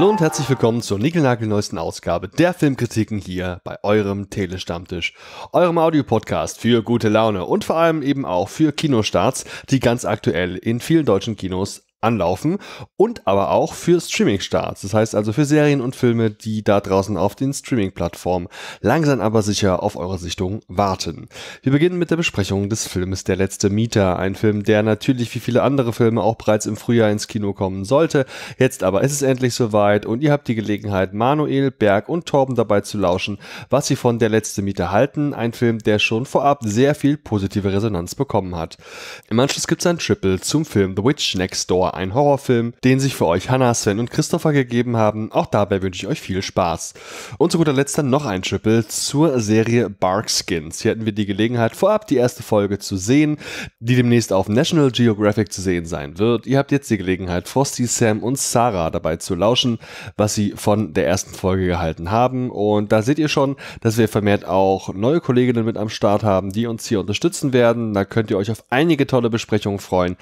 Hallo und herzlich willkommen zur nickelnagelneuesten Ausgabe der Filmkritiken hier bei eurem Telestammtisch, eurem Audiopodcast für gute Laune und vor allem eben auch für Kinostarts, die ganz aktuell in vielen deutschen Kinos anlaufen und aber auch für Streaming-Starts. Das heißt also für Serien und Filme, die da draußen auf den Streaming-Plattformen langsam aber sicher auf eure Sichtung warten. Wir beginnen mit der Besprechung des Filmes Der letzte Mieter. Ein Film, der natürlich wie viele andere Filme auch bereits im Frühjahr ins Kino kommen sollte. Jetzt aber ist es endlich soweit und ihr habt die Gelegenheit, Manuel, Berg und Torben dabei zu lauschen, was sie von Der letzte Mieter halten. Ein Film, der schon vorab sehr viel positive Resonanz bekommen hat. Im Anschluss gibt es ein Triple zum Film The Witch Next Door. Ein Horrorfilm, den sich für euch Hannah, Sven und Christopher gegeben haben. Auch dabei wünsche ich euch viel Spaß. Und zu guter Letzt dann noch ein Triple zur Serie Barkskins. Hier hatten wir die Gelegenheit, vorab die erste Folge zu sehen, die demnächst auf National Geographic zu sehen sein wird. Ihr habt jetzt die Gelegenheit, Frosty, Sam und Sarah dabei zu lauschen, was sie von der ersten Folge gehalten haben. Und da seht ihr schon, dass wir vermehrt auch neue Kolleginnen mit am Start haben, die uns hier unterstützen werden. Da könnt ihr euch auf einige tolle Besprechungen freuen.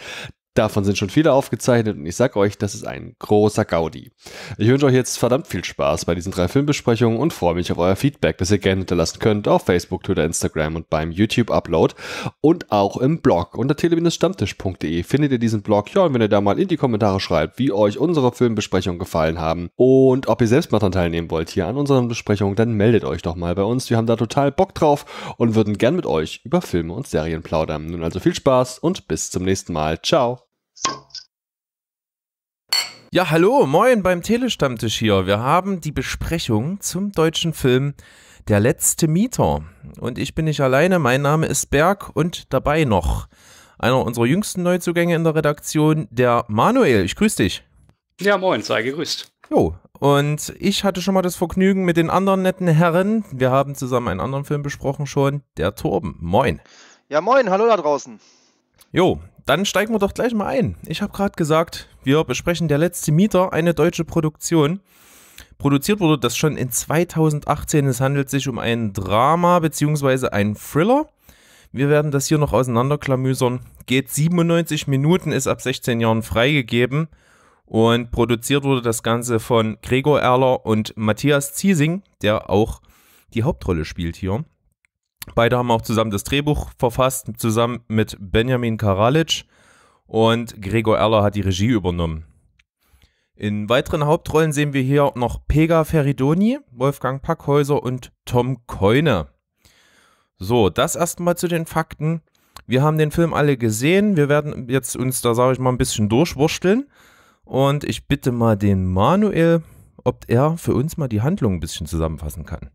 Davon sind schon viele aufgezeichnet und ich sag euch, das ist ein großer Gaudi. Ich wünsche euch jetzt verdammt viel Spaß bei diesen drei Filmbesprechungen und freue mich auf euer Feedback, das ihr gerne hinterlassen könnt auf Facebook, Twitter, Instagram und beim YouTube-Upload und auch im Blog. Unter tele-stammtisch.de findet ihr diesen Blog. Ja, und wenn ihr da mal in die Kommentare schreibt, wie euch unsere Filmbesprechungen gefallen haben und ob ihr selbst mal daran teilnehmen wollt hier an unseren Besprechungen, dann meldet euch doch mal bei uns. Wir haben da total Bock drauf und würden gern mit euch über Filme und Serien plaudern. Nun also viel Spaß und bis zum nächsten Mal. Ciao! Ja, hallo, moin beim Telestammtisch hier. Wir haben die Besprechung zum deutschen Film Der letzte Mieter. Und ich bin nicht alleine, mein Name ist Berg und dabei noch einer unserer jüngsten Neuzugänge in der Redaktion, der Manuel. Ich grüße dich. Ja, moin, sei gegrüßt. Jo, und ich hatte schon mal das Vergnügen mit den anderen netten Herren. Wir haben zusammen einen anderen Film besprochen schon, der Torben. Moin. Ja, moin, hallo da draußen. Jo. Dann steigen wir doch gleich mal ein. Ich habe gerade gesagt, wir besprechen Der letzte Mieter, eine deutsche Produktion. Produziert wurde das schon in 2018. Es handelt sich um ein Drama bzw. einen Thriller. Wir werden das hier noch auseinanderklamüsern. Geht 97 Minuten, ist ab 16 Jahren freigegeben. Und produziert wurde das Ganze von Gregor Erler und Matthias Ziesing, der auch die Hauptrolle spielt hier. Beide haben auch zusammen das Drehbuch verfasst, zusammen mit Benjamin Karalic, und Gregor Erler hat die Regie übernommen. In weiteren Hauptrollen sehen wir hier noch Pegah Ferydoni, Wolfgang Packhäuser und Tom Keune. So, das erstmal zu den Fakten. Wir haben den Film alle gesehen, wir werden jetzt uns da, sage ich mal, ein bisschen durchwursteln und ich bitte mal den Manuel, ob er für uns mal die Handlung ein bisschen zusammenfassen kann.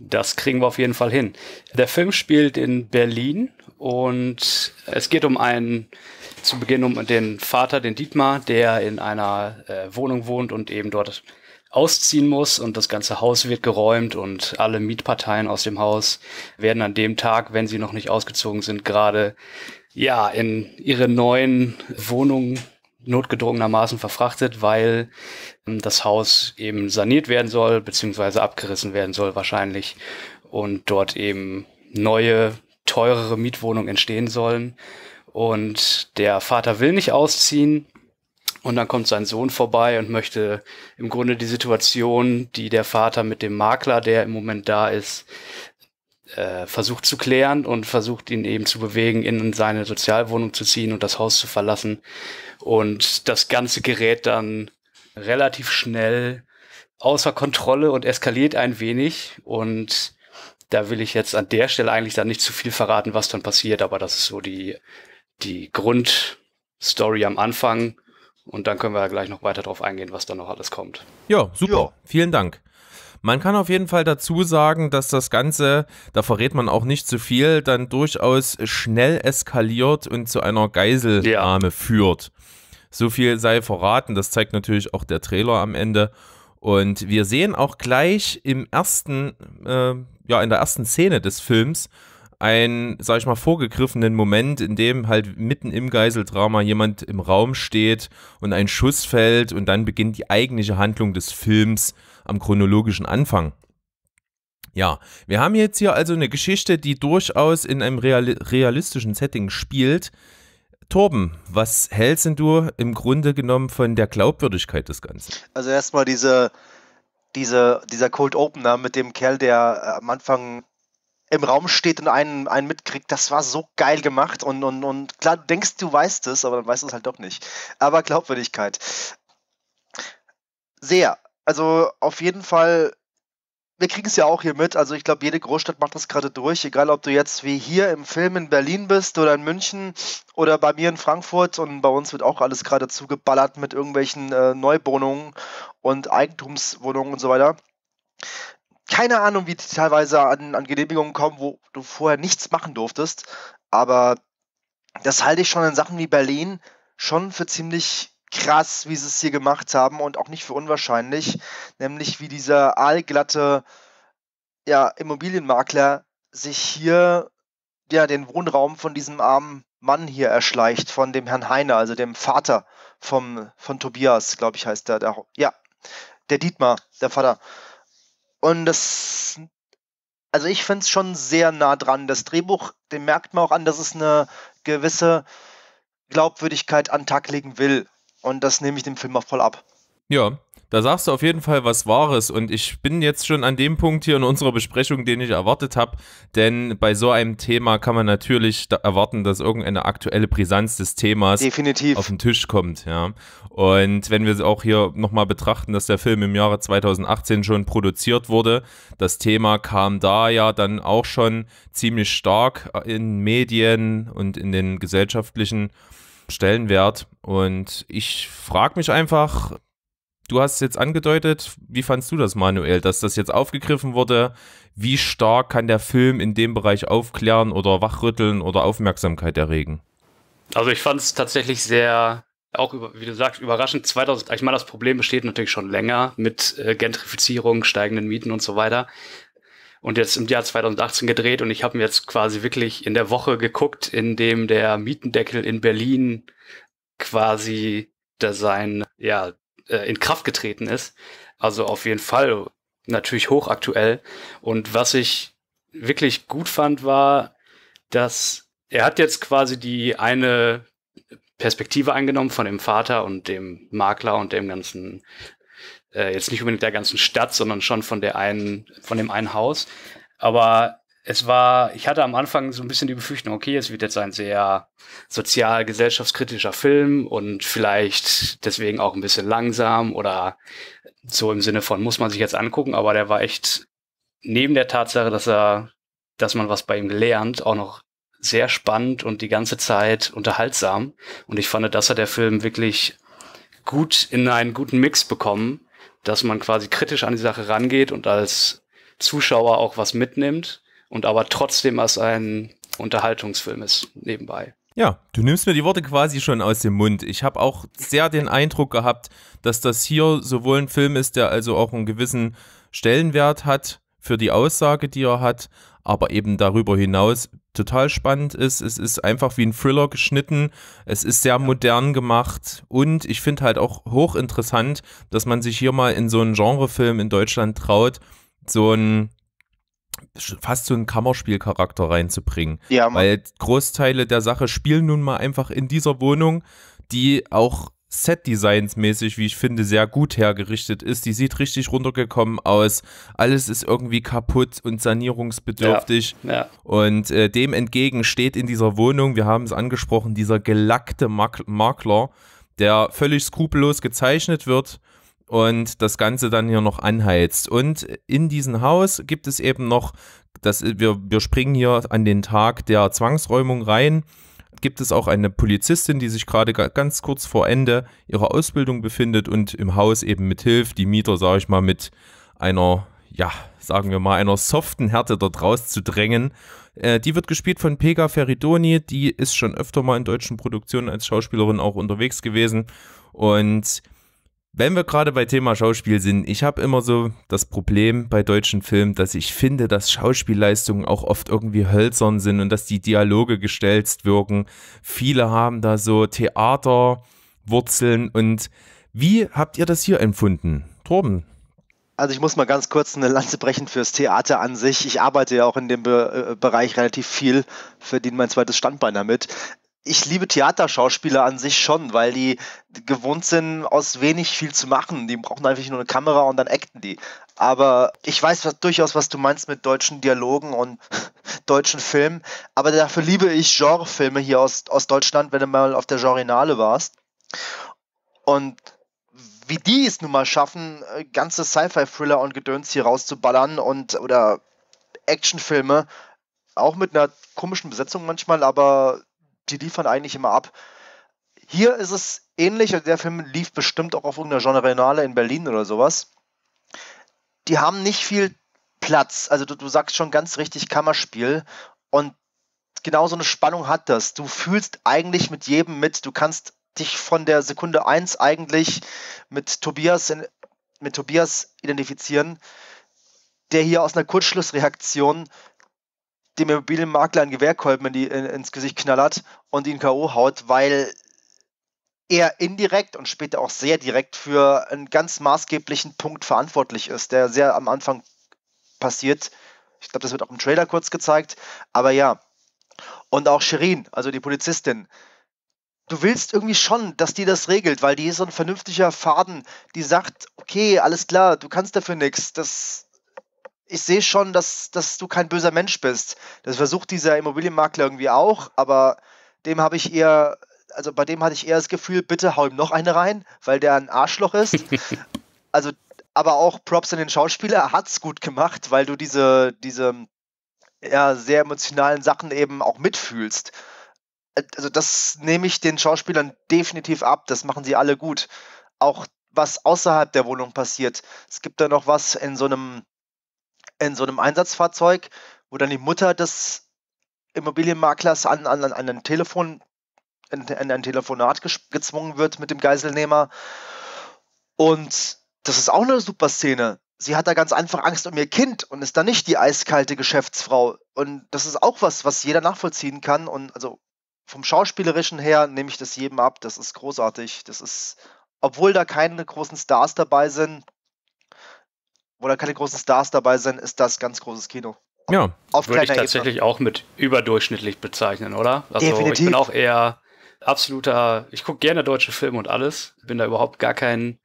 Das kriegen wir auf jeden Fall hin. Der Film spielt in Berlin und es geht um einen, zu Beginn um den Vater, den Dietmar, der in einer Wohnung wohnt und eben dort ausziehen muss, und das ganze Haus wird geräumt und alle Mietparteien aus dem Haus werden an dem Tag, wenn sie noch nicht ausgezogen sind, gerade ja in ihre neuen Wohnungen notgedrungenermaßen verfrachtet, weil das Haus eben saniert werden soll, beziehungsweise abgerissen werden soll wahrscheinlich, und dort eben neue, teurere Mietwohnungen entstehen sollen. Und der Vater will nicht ausziehen und dann kommt sein Sohn vorbei und möchte im Grunde die Situation, die der Vater mit dem Makler, der im Moment da ist, versucht zu klären, und versucht ihn eben zu bewegen, in seine Sozialwohnung zu ziehen und das Haus zu verlassen. Und das Ganze gerät dann relativ schnell außer Kontrolle und eskaliert ein wenig. Und da will ich jetzt an der Stelle eigentlich dann nicht zu viel verraten, was dann passiert. Aber das ist so die Grundstory am Anfang. Und dann können wir ja gleich noch weiter drauf eingehen, was dann noch alles kommt. Ja, super. Jo. Vielen Dank. Man kann auf jeden Fall dazu sagen, dass das Ganze, da verrät man auch nicht zu viel, dann durchaus schnell eskaliert und zu einer Geiselnahme führt. So viel sei verraten, das zeigt natürlich auch der Trailer am Ende. Und wir sehen auch gleich im ersten, in der ersten Szene des Films einen, sag ich mal, vorgegriffenen Moment, in dem halt mitten im Geiseldrama jemand im Raum steht und ein Schuss fällt, und dann beginnt die eigentliche Handlung des Films am chronologischen Anfang. Ja, wir haben jetzt hier also eine Geschichte, die durchaus in einem realistischen Setting spielt. Torben, was hältst denn du im Grunde genommen von der Glaubwürdigkeit des Ganzen? Also erstmal dieser Cold Opener mit dem Kerl, der am Anfang im Raum steht und einen mitkriegt, das war so geil gemacht und klar, du denkst, du weißt es, aber dann weißt du es halt doch nicht. Aber Glaubwürdigkeit. Sehr. Also auf jeden Fall, wir kriegen es ja auch hier mit, also ich glaube, jede Großstadt macht das gerade durch, egal ob du jetzt wie hier im Film in Berlin bist oder in München oder bei mir in Frankfurt, und bei uns wird auch alles gerade zugeballert mit irgendwelchen Neuwohnungen und Eigentumswohnungen und so weiter. Keine Ahnung, wie die teilweise an Genehmigungen kommen, wo du vorher nichts machen durftest, aber das halte ich schon in Sachen wie Berlin schon für ziemlich krass, wie sie es hier gemacht haben, und auch nicht für unwahrscheinlich, nämlich wie dieser aalglatte Immobilienmakler sich hier den Wohnraum von diesem armen Mann hier erschleicht, von dem Herrn Heiner, also dem Vater von Tobias, glaube ich, heißt der Dietmar, der Vater. Und das, also ich finde es schon sehr nah dran. Das Drehbuch, dem merkt man auch an, dass es eine gewisse Glaubwürdigkeit an den Tag legen will. Und das nehme ich dem Film auch voll ab. Ja, da sagst du auf jeden Fall was Wahres. Und ich bin jetzt schon an dem Punkt hier in unserer Besprechung, den ich erwartet habe. Denn bei so einem Thema kann man natürlich erwarten, dass irgendeine aktuelle Brisanz des Themas definitiv auf den Tisch kommt. Ja. Und wenn wir auch hier nochmal betrachten, dass der Film im Jahre 2018 schon produziert wurde, das Thema kam da ja dann auch schon ziemlich stark in Medien und in den gesellschaftlichen Stellenwert. Und ich frage mich einfach, du hast es jetzt angedeutet, wie fandst du das, Manuel, dass das jetzt aufgegriffen wurde? Wie stark kann der Film in dem Bereich aufklären oder wachrütteln oder Aufmerksamkeit erregen? Also ich fand es tatsächlich sehr, auch wie du sagst, überraschend. Ich meine, das Problem besteht natürlich schon länger mit Gentrifizierung, steigenden Mieten und so weiter. Und jetzt im Jahr 2018 gedreht, und ich habe mir jetzt quasi wirklich in der Woche geguckt, in dem der Mietendeckel in Berlin quasi in Kraft getreten ist. Also auf jeden Fall natürlich hochaktuell. Und was ich wirklich gut fand, war, dass er hat jetzt quasi die eine Perspektive eingenommen von dem Vater und dem Makler und dem ganzen, jetzt nicht unbedingt der ganzen Stadt, sondern schon von dem einen Haus. Aber ich hatte am Anfang so ein bisschen die Befürchtung, okay, es wird jetzt ein sehr sozial-gesellschaftskritischer Film und vielleicht deswegen auch ein bisschen langsam oder so im Sinne von, muss man sich jetzt angucken. Aber der war echt, neben der Tatsache, dass man was bei ihm lernt, auch noch sehr spannend und die ganze Zeit unterhaltsam. Und ich fand, das hat der Film wirklich gut in einen guten Mix bekommen, dass man quasi kritisch an die Sache rangeht und als Zuschauer auch was mitnimmt und aber trotzdem als ein Unterhaltungsfilm ist nebenbei. Ja, du nimmst mir die Worte quasi schon aus dem Mund. Ich habe auch sehr den Eindruck gehabt, dass das hier sowohl ein Film ist, der also auch einen gewissen Stellenwert hat für die Aussage, die er hat, aber eben darüber hinaus total spannend ist. Es ist einfach wie ein Thriller geschnitten, es ist sehr modern gemacht, und ich finde halt auch hochinteressant, dass man sich hier mal in so einen Genrefilm in Deutschland traut, fast so einen Kammerspielcharakter reinzubringen. Ja, weil Großteile der Sache spielen nun mal einfach in dieser Wohnung, die auch Set-Designs-mäßig, wie ich finde, sehr gut hergerichtet ist. Die sieht richtig runtergekommen aus. Alles ist irgendwie kaputt und sanierungsbedürftig. Ja, ja. Und dem entgegen steht in dieser Wohnung, wir haben es angesprochen, dieser gelackte Makler, der völlig skrupellos gezeichnet wird und das Ganze dann hier noch anheizt. Und in diesem Haus gibt es eben noch, wir springen hier an den Tag der Zwangsräumung rein, gibt es auch eine Polizistin, die sich gerade ganz kurz vor Ende ihrer Ausbildung befindet und im Haus eben mithilft, die Mieter, sage ich mal, mit einer, einer soften Härte dort rauszudrängen. Die wird gespielt von Pegah Ferydoni, die ist schon öfter mal in deutschen Produktionen als Schauspielerin auch unterwegs gewesen. Und wenn wir gerade bei Thema Schauspiel sind, ich habe immer so das Problem bei deutschen Filmen, dass ich finde, dass Schauspielleistungen auch oft irgendwie hölzern sind und dass die Dialoge gestelzt wirken. Viele haben da so Theaterwurzeln. Und wie habt ihr das hier empfunden, Torben? Also ich muss mal ganz kurz eine Lanze brechen fürs Theater an sich. Ich arbeite ja auch in dem Bereich relativ viel, verdiene mein zweites Standbein damit. Ich liebe Theaterschauspieler an sich schon, weil die gewohnt sind, aus wenig viel zu machen. Die brauchen einfach nur eine Kamera und dann acten die. Aber ich weiß durchaus, was du meinst mit deutschen Dialogen und deutschen Filmen. Aber dafür liebe ich Genrefilme hier aus Deutschland, wenn du mal auf der Genrenale warst. Und wie die es nun mal schaffen, ganze Sci-Fi-Thriller und Gedöns hier rauszuballern oder Actionfilme, auch mit einer komischen Besetzung manchmal, aber die liefern eigentlich immer ab. Hier ist es ähnlich, und der Film lief bestimmt auch auf irgendeiner Genrebiennale in Berlin oder sowas. Die haben nicht viel Platz. Also du sagst schon ganz richtig Kammerspiel, und genau so eine Spannung hat das. Du fühlst eigentlich mit jedem mit. Du kannst dich von der Sekunde 1 eigentlich mit Tobias identifizieren, der hier aus einer Kurzschlussreaktion dem Immobilienmakler einen Gewehrkolben ins Gesicht knallert und ihn K.O. haut, weil er indirekt und später auch sehr direkt für einen ganz maßgeblichen Punkt verantwortlich ist, der sehr am Anfang passiert. Ich glaube, das wird auch im Trailer kurz gezeigt, aber ja. Und auch Shirin, also die Polizistin. Du willst irgendwie schon, dass die das regelt, weil die ist so ein vernünftiger Faden, die sagt, okay, alles klar, du kannst dafür nichts, ich sehe schon, dass du kein böser Mensch bist. Das versucht dieser Immobilienmakler irgendwie auch, aber bei dem hatte ich eher das Gefühl, bitte hau ihm noch eine rein, weil der ein Arschloch ist. Also, aber auch Props an den Schauspieler, er hat's gut gemacht, weil du diese ja, sehr emotionalen Sachen eben auch mitfühlst. Also das nehme ich den Schauspielern definitiv ab, das machen sie alle gut. Auch was außerhalb der Wohnung passiert. Es gibt da noch was in so einem Einsatzfahrzeug, wo dann die Mutter des Immobilienmaklers an ein Telefonat gezwungen wird mit dem Geiselnehmer. Und das ist auch eine super Szene. Sie hat da ganz einfach Angst um ihr Kind und ist da nicht die eiskalte Geschäftsfrau. Und das ist auch was jeder nachvollziehen kann. Und also vom Schauspielerischen her nehme ich das jedem ab. Das ist großartig. Das ist, obwohl da keine großen Stars dabei sind, ist das ganz großes Kino. Ja, würde ich tatsächlich Ebene auch mit überdurchschnittlich bezeichnen, oder? Also definitiv. Ich bin auch eher absoluter, ich gucke gerne deutsche Filme und alles, bin da überhaupt gar kein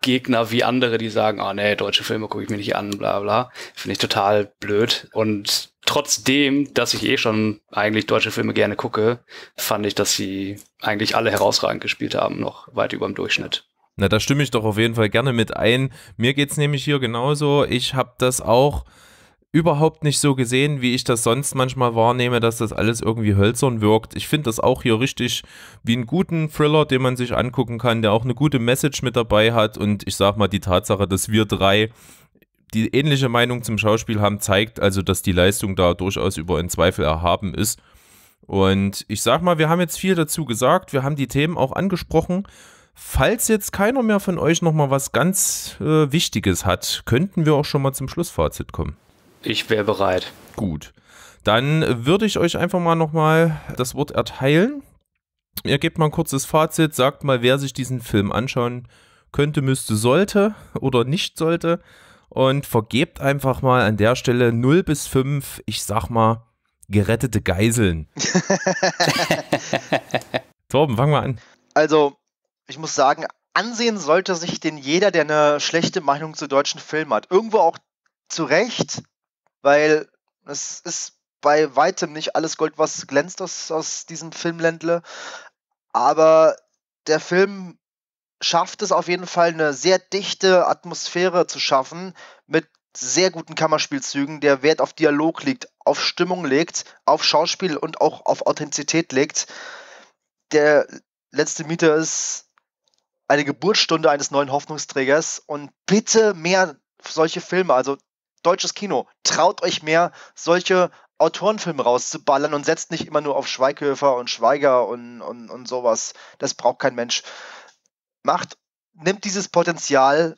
Gegner wie andere, die sagen, oh nee, deutsche Filme gucke ich mir nicht an, bla bla. Finde ich total blöd. Und trotzdem, dass ich eh schon eigentlich deutsche Filme gerne gucke, fand ich, dass sie eigentlich alle herausragend gespielt haben, noch weit über dem Durchschnitt. Na, da stimme ich doch auf jeden Fall gerne mit ein. Mir geht es nämlich hier genauso. Ich habe das auch überhaupt nicht so gesehen, wie ich das sonst manchmal wahrnehme, dass das alles irgendwie hölzern wirkt. Ich finde das auch hier richtig wie einen guten Thriller, den man sich angucken kann, der auch eine gute Message mit dabei hat. Und ich sag mal, die Tatsache, dass wir drei die ähnliche Meinung zum Schauspiel haben, zeigt also, dass die Leistung da durchaus über einen Zweifel erhaben ist. Und ich sag mal, wir haben jetzt viel dazu gesagt, wir haben die Themen auch angesprochen. Falls jetzt keiner mehr von euch nochmal was ganz Wichtiges hat, könnten wir auch schon mal zum Schlussfazit kommen. Ich wäre bereit. Gut, dann würde ich euch einfach mal nochmal das Wort erteilen. Ihr gebt mal ein kurzes Fazit, sagt mal, wer sich diesen Film anschauen könnte, müsste, sollte oder nicht sollte. Und vergebt einfach mal an der Stelle 0 bis 5, ich sag mal, gerettete Geiseln. Torben, fang mal an. Also, ich muss sagen, ansehen sollte sich den jeder, der eine schlechte Meinung zu deutschen Filmen hat. Irgendwo auch zu Recht, weil es ist bei weitem nicht alles Gold, was glänzt aus diesem Filmländle. Aber der Film schafft es auf jeden Fall, eine sehr dichte Atmosphäre zu schaffen, mit sehr guten Kammerspielzügen, der Wert auf Dialog legt, auf Stimmung legt, auf Schauspiel und auch auf Authentizität legt. Der letzte Mieter ist eine Geburtsstunde eines neuen Hoffnungsträgers, und bitte mehr solche Filme, also deutsches Kino, traut euch mehr, solche Autorenfilme rauszuballern und setzt nicht immer nur auf Schweighöfer und Schweiger und sowas. Das braucht kein Mensch. Nimmt dieses Potenzial,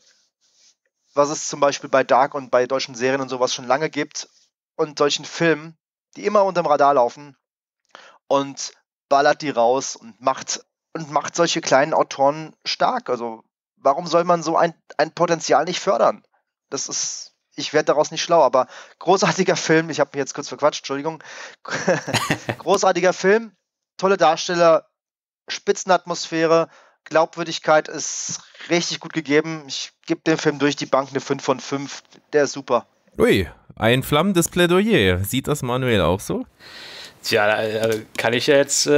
was es zum Beispiel bei Dark und bei deutschen Serien und sowas schon lange gibt, und solchen Filmen, die immer unterm Radar laufen, und ballert die raus und macht solche kleinen Autoren stark. Also warum soll man so ein Potenzial nicht fördern? Das ist, ich werde daraus nicht schlau, aber großartiger Film, ich habe mich jetzt kurz verquatscht, Entschuldigung. Großartiger Film, tolle Darsteller, Spitzenatmosphäre, Glaubwürdigkeit ist richtig gut gegeben. Ich gebe dem Film durch die Bank eine 5 von 5. Der ist super. Ui, ein flammendes Plädoyer. Sieht das Manuel auch so? Tja, da kann ich ja jetzt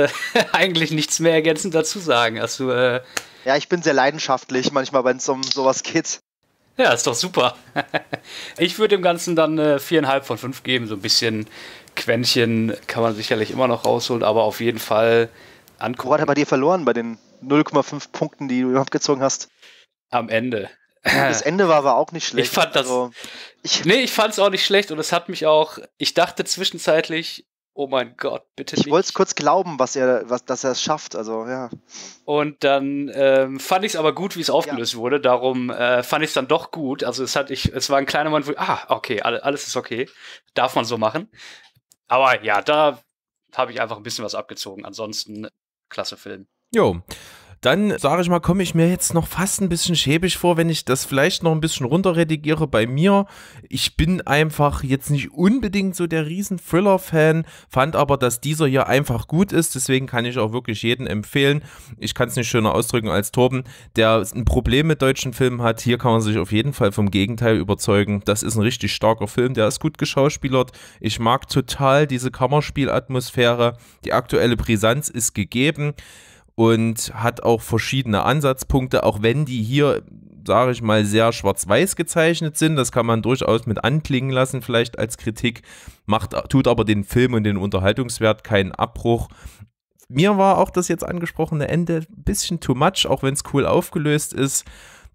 eigentlich nichts mehr ergänzend dazu sagen. Also, ja, ich bin sehr leidenschaftlich manchmal, wenn es um sowas geht. Ja, ist doch super. Ich würde dem Ganzen dann 4,5 von 5 geben. So ein bisschen Quäntchen kann man sicherlich immer noch rausholen, aber auf jeden Fall angucken. Wo hat er bei dir verloren, bei den 0,5 Punkten, die du abgezogen hast? Am Ende. Das Ende war aber auch nicht schlecht. Ich fand das. Also, ich fand es auch nicht schlecht und es hat mich auch. Ich dachte zwischenzeitlich, oh mein Gott, bitte nicht. Ich wollte es kurz glauben, dass er es schafft, also ja. Und dann fand ich es aber gut, wie es aufgelöst wurde, darum fand ich es dann doch gut. Also es war ein kleiner Moment, wo okay, alles ist okay, darf man so machen. Aber ja, da habe ich einfach ein bisschen was abgezogen, ansonsten klasse Film. Jo, dann sage ich mal, komme ich mir jetzt noch fast ein bisschen schäbig vor, wenn ich das vielleicht noch ein bisschen runterredigiere bei mir. Ich bin einfach jetzt nicht unbedingt so der riesen Thriller-Fan, fand aber, dass dieser hier einfach gut ist, deswegen kann ich auch wirklich jedem empfehlen. Ich kann es nicht schöner ausdrücken als Torben, der ein Problem mit deutschen Filmen hat. Hier kann man sich auf jeden Fall vom Gegenteil überzeugen. Das ist ein richtig starker Film, der ist gut geschauspielert. Ich mag total diese Kammerspielatmosphäre. Die aktuelle Brisanz ist gegeben. Und hat auch verschiedene Ansatzpunkte, auch wenn die hier, sage ich mal, sehr schwarz-weiß gezeichnet sind. Das kann man durchaus mit anklingen lassen, vielleicht als Kritik. Tut aber den Film und den Unterhaltungswert keinen Abbruch. Mir war auch das jetzt angesprochene Ende ein bisschen too much, auch wenn es cool aufgelöst ist.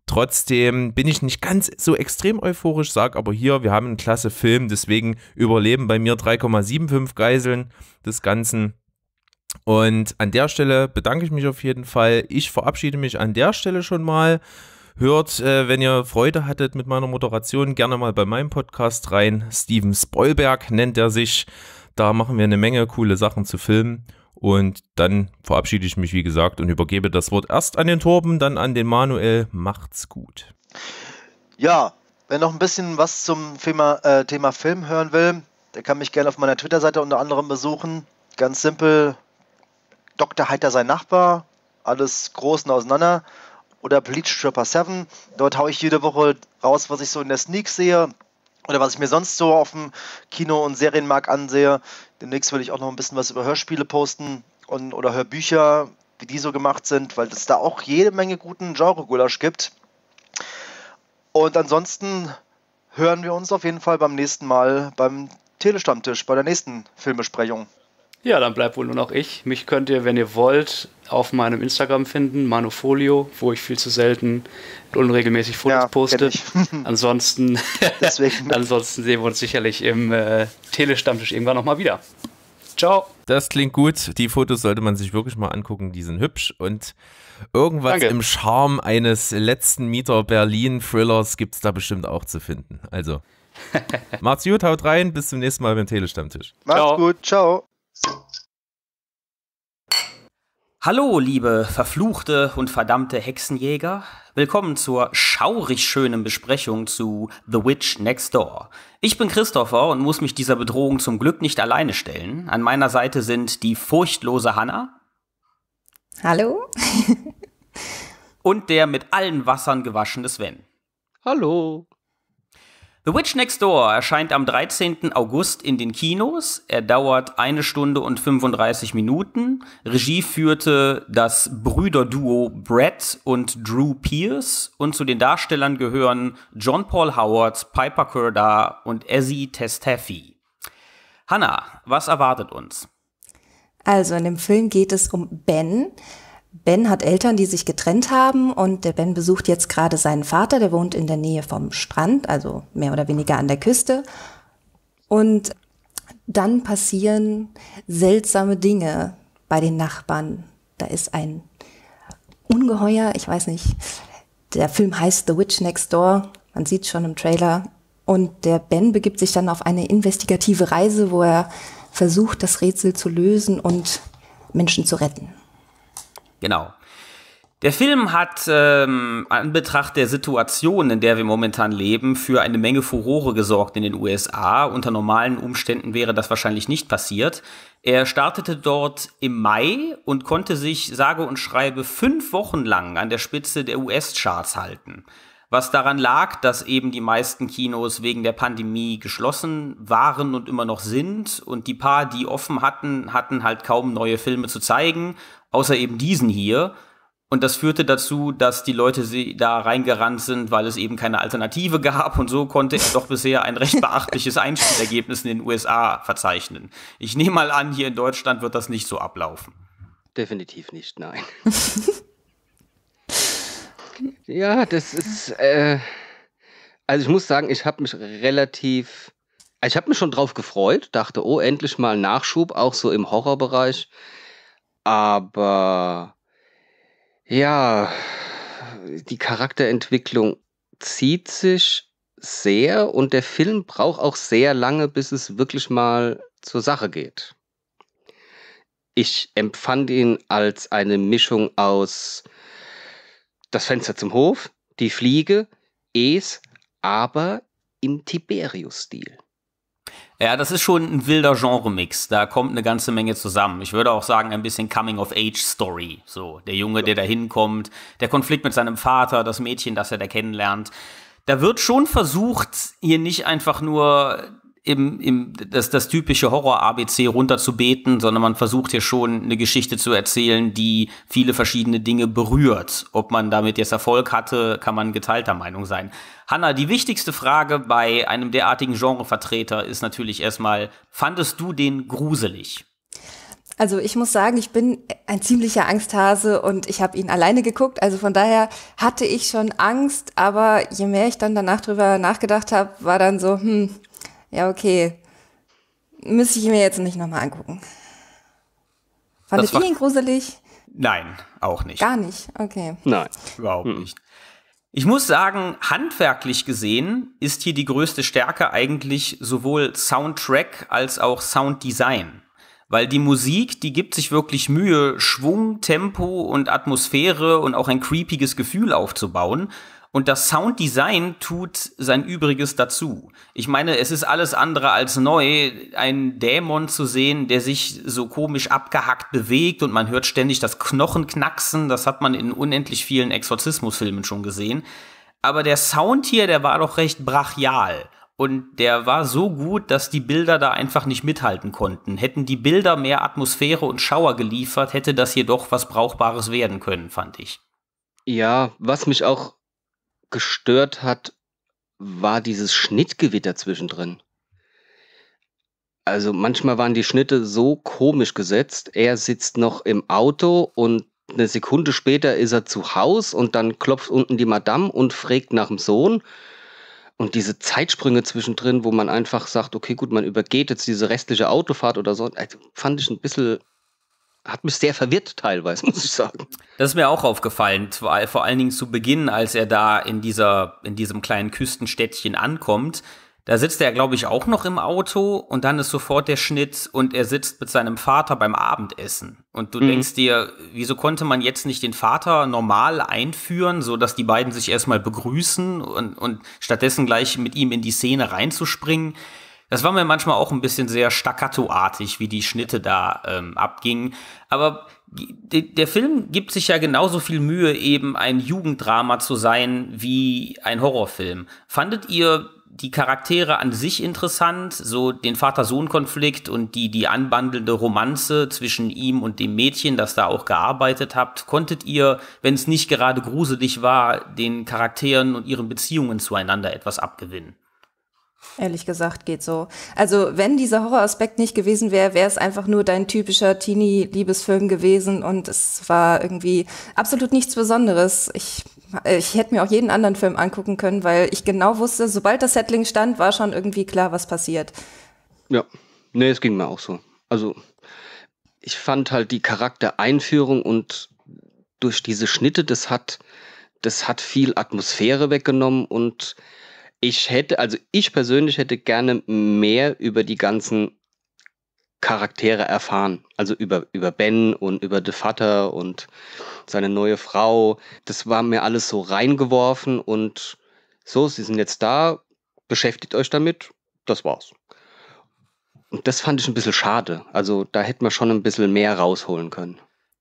Trotzdem bin ich nicht ganz so extrem euphorisch, sage aber hier, wir haben einen klasse Film, deswegen überleben bei mir 3,75 Geiseln des Ganzen. Und an der Stelle bedanke ich mich auf jeden Fall. Ich verabschiede mich an der Stelle schon mal. Hört, wenn ihr Freude hattet mit meiner Moderation, gerne mal bei meinem Podcast rein. Steven Spoilberg nennt er sich. Da machen wir eine Menge coole Sachen zu Filmen. Und dann verabschiede ich mich, wie gesagt, und übergebe das Wort erst an den Torben, dann an den Manuel. Macht's gut. Ja, wer noch ein bisschen was zum Thema Film hören will, der kann mich gerne auf meiner Twitter-Seite unter anderem besuchen. Ganz simpel. Dr. Heiter sein Nachbar, alles großen auseinander, oder Bleach Tripper 7. Dort haue ich jede Woche raus, was ich so in der Sneak sehe oder was ich mir sonst so auf dem Kino- und Serienmarkt ansehe. Demnächst will ich auch noch ein bisschen was über Hörspiele posten oder Hörbücher, wie die so gemacht sind, weil es da auch jede Menge guten Genre-Gulasch gibt. Und ansonsten hören wir uns auf jeden Fall beim nächsten Mal beim Telestammtisch, bei der nächsten Filmbesprechung. Ja, dann bleibt wohl nur noch ich. Mich könnt ihr, wenn ihr wollt, auf meinem Instagram finden, Manufolio, wo ich viel zu selten unregelmäßig Fotos poste. Ansonsten, ansonsten sehen wir uns sicherlich im Telestammtisch irgendwann nochmal wieder. Ciao. Das klingt gut. Die Fotos sollte man sich wirklich mal angucken. Die sind hübsch und irgendwas im Charme eines letzten Mieter Berlin-Thrillers gibt es da bestimmt auch zu finden. Also, macht's gut, haut rein. Bis zum nächsten Mal beim Telestammtisch. Macht's gut. Ciao. Hallo, liebe verfluchte und verdammte Hexenjäger. Willkommen zur schaurig schönen Besprechung zu The Witch Next Door. Ich bin Christopher und muss mich dieser Bedrohung zum Glück nicht alleine stellen. An meiner Seite sind die furchtlose Hannah. Hallo. Und der mit allen Wassern gewaschene Sven. Hallo. The Witch Next Door erscheint am 13. August in den Kinos. Er dauert 1 Stunde und 35 Minuten. Regie führte das Brüderduo Brett und Drew Pierce. Und zu den Darstellern gehören John Paul Howard, Piper Curda und Ezzy Testafi. Hannah, was erwartet uns? Also in dem Film geht es um Ben. Ben hat Eltern, die sich getrennt haben, und der Ben besucht jetzt gerade seinen Vater, der wohnt in der Nähe vom Strand, also mehr oder weniger an der Küste. Und dann passieren seltsame Dinge bei den Nachbarn. Da ist ein Ungeheuer, ich weiß nicht, der Film heißt The Witch Next Door, man sieht schon im Trailer. Und der Ben begibt sich dann auf eine investigative Reise, wo er versucht, das Rätsel zu lösen und Menschen zu retten. Genau. Der Film hat an Betracht der Situation, in der wir momentan leben, für eine Menge Furore gesorgt in den USA. Unter normalen Umständen wäre das wahrscheinlich nicht passiert. Er startete dort im Mai und konnte sich sage und schreibe 5 Wochen lang an der Spitze der US-Charts halten. Was daran lag, dass eben die meisten Kinos wegen der Pandemie geschlossen waren und immer noch sind. Und die paar, die offen hatten, hatten halt kaum neue Filme zu zeigen, außer eben diesen hier. Und das führte dazu, dass die Leute da reingerannt sind, weil es eben keine Alternative gab. Und so konnte er doch bisher ein recht beachtliches Einspielergebnis in den USA verzeichnen. Ich nehme mal an, hier in Deutschland wird das nicht so ablaufen. Definitiv nicht, nein. Ja, das ist... also ich muss sagen, ich habe mich schon drauf gefreut, dachte, oh, endlich mal Nachschub, auch so im Horrorbereich. Aber... ja, die Charakterentwicklung zieht sich sehr und der Film braucht auch sehr lange, bis es wirklich mal zur Sache geht. Ich empfand ihn als eine Mischung aus Das Fenster zum Hof, Die Fliege, Es, aber im Tiberius-Stil. Ja, das ist schon ein wilder Genre-Mix. Da kommt eine ganze Menge zusammen. Ich würde auch sagen, ein bisschen Coming-of-Age-Story. So, der Junge, der da hinkommt, der Konflikt mit seinem Vater, das Mädchen, das er da kennenlernt. Da wird schon versucht, hier nicht einfach nur das typische Horror-ABC runterzubeten, sondern man versucht hier schon eine Geschichte zu erzählen, die viele verschiedene Dinge berührt. Ob man damit jetzt Erfolg hatte, kann man geteilter Meinung sein. Hannah, die wichtigste Frage bei einem derartigen Genrevertreter ist natürlich erstmal, fandest du den gruselig? Also ich muss sagen, ich bin ein ziemlicher Angsthase und ich habe ihn alleine geguckt. Also von daher hatte ich schon Angst, aber je mehr ich dann danach drüber nachgedacht habe, war dann so, ja, okay. Müsste ich mir jetzt nicht nochmal angucken. Fandet ihr ihn gruselig? Nein, auch nicht. Gar nicht, okay. Nein, überhaupt nicht. Ich muss sagen, handwerklich gesehen ist hier die größte Stärke eigentlich sowohl Soundtrack als auch Sounddesign. Weil die Musik, die gibt sich wirklich Mühe, Schwung, Tempo und Atmosphäre und auch ein creepiges Gefühl aufzubauen. Und das Sounddesign tut sein Übriges dazu. Ich meine, es ist alles andere als neu, einen Dämon zu sehen, der sich so komisch abgehackt bewegt und man hört ständig das Knochenknacksen. Das hat man in unendlich vielen Exorzismusfilmen schon gesehen. Aber der Sound hier, der war doch recht brachial. Und der war so gut, dass die Bilder da einfach nicht mithalten konnten. Hätten die Bilder mehr Atmosphäre und Schauer geliefert, hätte das hier doch was Brauchbares werden können, fand ich. Ja, was mich auch gestört hat, war dieses Schnittgewitter zwischendrin. Also manchmal waren die Schnitte so komisch gesetzt. Er sitzt noch im Auto und eine Sekunde später ist er zu Haus und dann klopft unten die Madame und fragt nach dem Sohn. Und diese Zeitsprünge zwischendrin, wo man einfach sagt, okay, gut, man übergeht jetzt diese restliche Autofahrt oder so, fand ich ein bisschen... hat mich sehr verwirrt teilweise, muss ich sagen. Das ist mir auch aufgefallen, vor allen Dingen zu Beginn, als er da in diesem kleinen Küstenstädtchen ankommt. Da sitzt er, glaube ich, auch noch im Auto und dann ist sofort der Schnitt und er sitzt mit seinem Vater beim Abendessen. Und du denkst dir, wieso konnte man jetzt nicht den Vater normal einführen, sodass die beiden sich erstmal begrüßen und stattdessen gleich mit ihm in die Szene reinzuspringen? Das war mir manchmal auch ein bisschen sehr staccatoartig, wie die Schnitte da abgingen. Aber der Film gibt sich ja genauso viel Mühe, eben ein Jugenddrama zu sein wie ein Horrorfilm. Fandet ihr die Charaktere an sich interessant? So den Vater-Sohn-Konflikt und die anbandelnde Romanze zwischen ihm und dem Mädchen, das da auch gearbeitet habt. Konntet ihr, wenn es nicht gerade gruselig war, den Charakteren und ihren Beziehungen zueinander etwas abgewinnen? Ehrlich gesagt, geht so. Also wenn dieser Horroraspekt nicht gewesen wäre, wäre es einfach nur dein typischer Teenie-Liebesfilm gewesen und es war irgendwie absolut nichts Besonderes. Ich hätte mir auch jeden anderen Film angucken können, weil ich genau wusste, sobald das Settling stand, war schon irgendwie klar, was passiert. Ja, nee, es ging mir auch so. Also ich fand halt die Charaktereinführung und durch diese Schnitte, das hat viel Atmosphäre weggenommen und ich persönlich hätte gerne mehr über die ganzen Charaktere erfahren. Also über Ben und über De Vater und seine neue Frau. Das war mir alles so reingeworfen und so, sie sind jetzt da, beschäftigt euch damit, das war's. Und das fand ich ein bisschen schade. Also da hätten wir schon ein bisschen mehr rausholen können.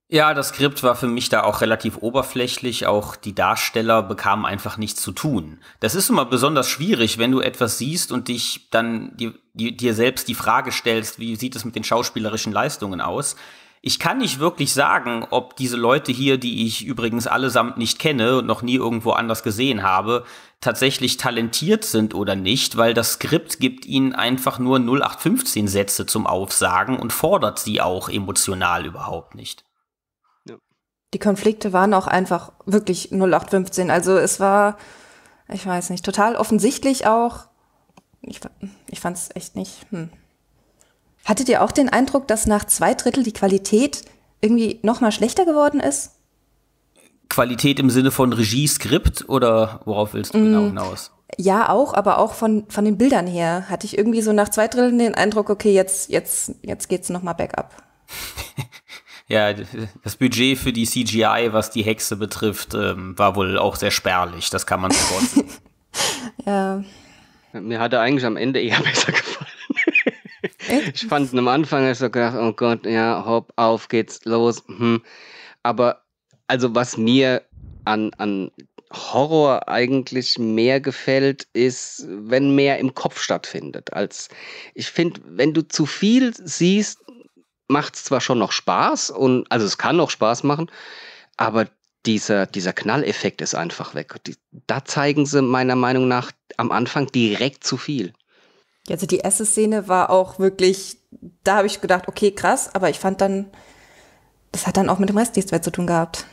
Ja, das Skript war für mich da auch relativ oberflächlich, auch die Darsteller bekamen einfach nichts zu tun. Das ist immer besonders schwierig, wenn du etwas siehst und dich dann dir selbst die Frage stellst, wie sieht es mit den schauspielerischen Leistungen aus? Ich kann nicht wirklich sagen, ob diese Leute hier, die ich übrigens allesamt nicht kenne und noch nie irgendwo anders gesehen habe, tatsächlich talentiert sind oder nicht, weil das Skript gibt ihnen einfach nur 0815 Sätze zum Aufsagen und fordert sie auch emotional überhaupt nicht. Die Konflikte waren auch einfach wirklich 0815. Also es war, ich weiß nicht, total offensichtlich auch. Ich fand es echt nicht. Hattet ihr auch den Eindruck, dass nach 2/3 die Qualität irgendwie noch mal schlechter geworden ist? Qualität im Sinne von Regie, Skript oder worauf willst du genau hinaus? Ja, auch, aber auch von den Bildern her. Hatte ich irgendwie so nach 2/3 den Eindruck, okay, jetzt geht's noch mal back up. Ja, das Budget für die CGI, was die Hexe betrifft, war wohl auch sehr spärlich. Das kann man sofort sehen. Ja. Mir hat er eigentlich am Ende eher besser gefallen. Ich fand ihn am Anfang so gedacht, oh Gott, ja, hopp, auf geht's, los. Aber also was mir an Horror eigentlich mehr gefällt, ist, wenn mehr im Kopf stattfindet. Ich finde, wenn du zu viel siehst, macht es zwar schon noch Spaß, und also es kann noch Spaß machen, aber dieser Knalleffekt ist einfach weg. Da zeigen sie meiner Meinung nach am Anfang direkt zu viel. Also die erste Szene war auch wirklich, da habe ich gedacht, okay, krass, aber ich fand dann, das hat dann auch mit dem Rest nichts mehr zu tun gehabt.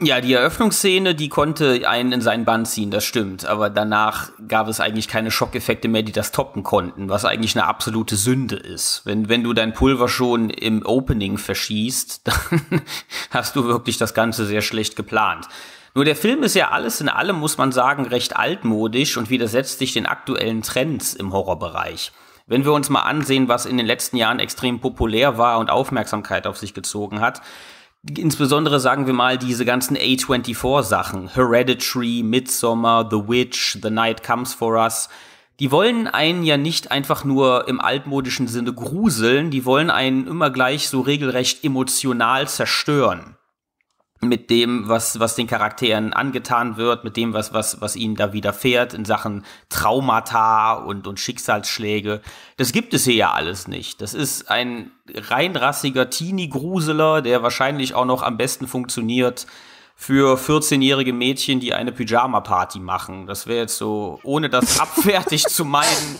Ja, die Eröffnungsszene, die konnte einen in seinen Bann ziehen, das stimmt. Aber danach gab es eigentlich keine Schockeffekte mehr, die das toppen konnten, was eigentlich eine absolute Sünde ist. Wenn du dein Pulver schon im Opening verschießt, dann hast du wirklich das Ganze sehr schlecht geplant. Nur der Film ist ja alles in allem, muss man sagen, recht altmodisch und widersetzt sich den aktuellen Trends im Horrorbereich. Wenn wir uns mal ansehen, was in den letzten Jahren extrem populär war und Aufmerksamkeit auf sich gezogen hat, insbesondere, sagen wir mal, diese ganzen A24-Sachen, Hereditary, Midsommar, The Witch, The Night Comes for Us, die wollen einen ja nicht einfach nur im altmodischen Sinne gruseln, die wollen einen immer gleich so regelrecht emotional zerstören. Mit dem, was den Charakteren angetan wird, mit dem, was ihnen da widerfährt in Sachen Traumata und Schicksalsschläge. Das gibt es hier ja alles nicht. Das ist ein reinrassiger Teenie-Gruseler, der wahrscheinlich auch noch am besten funktioniert für 14-jährige Mädchen, die eine Pyjama-Party machen. Das wäre jetzt so, ohne das abwertig zu meinen,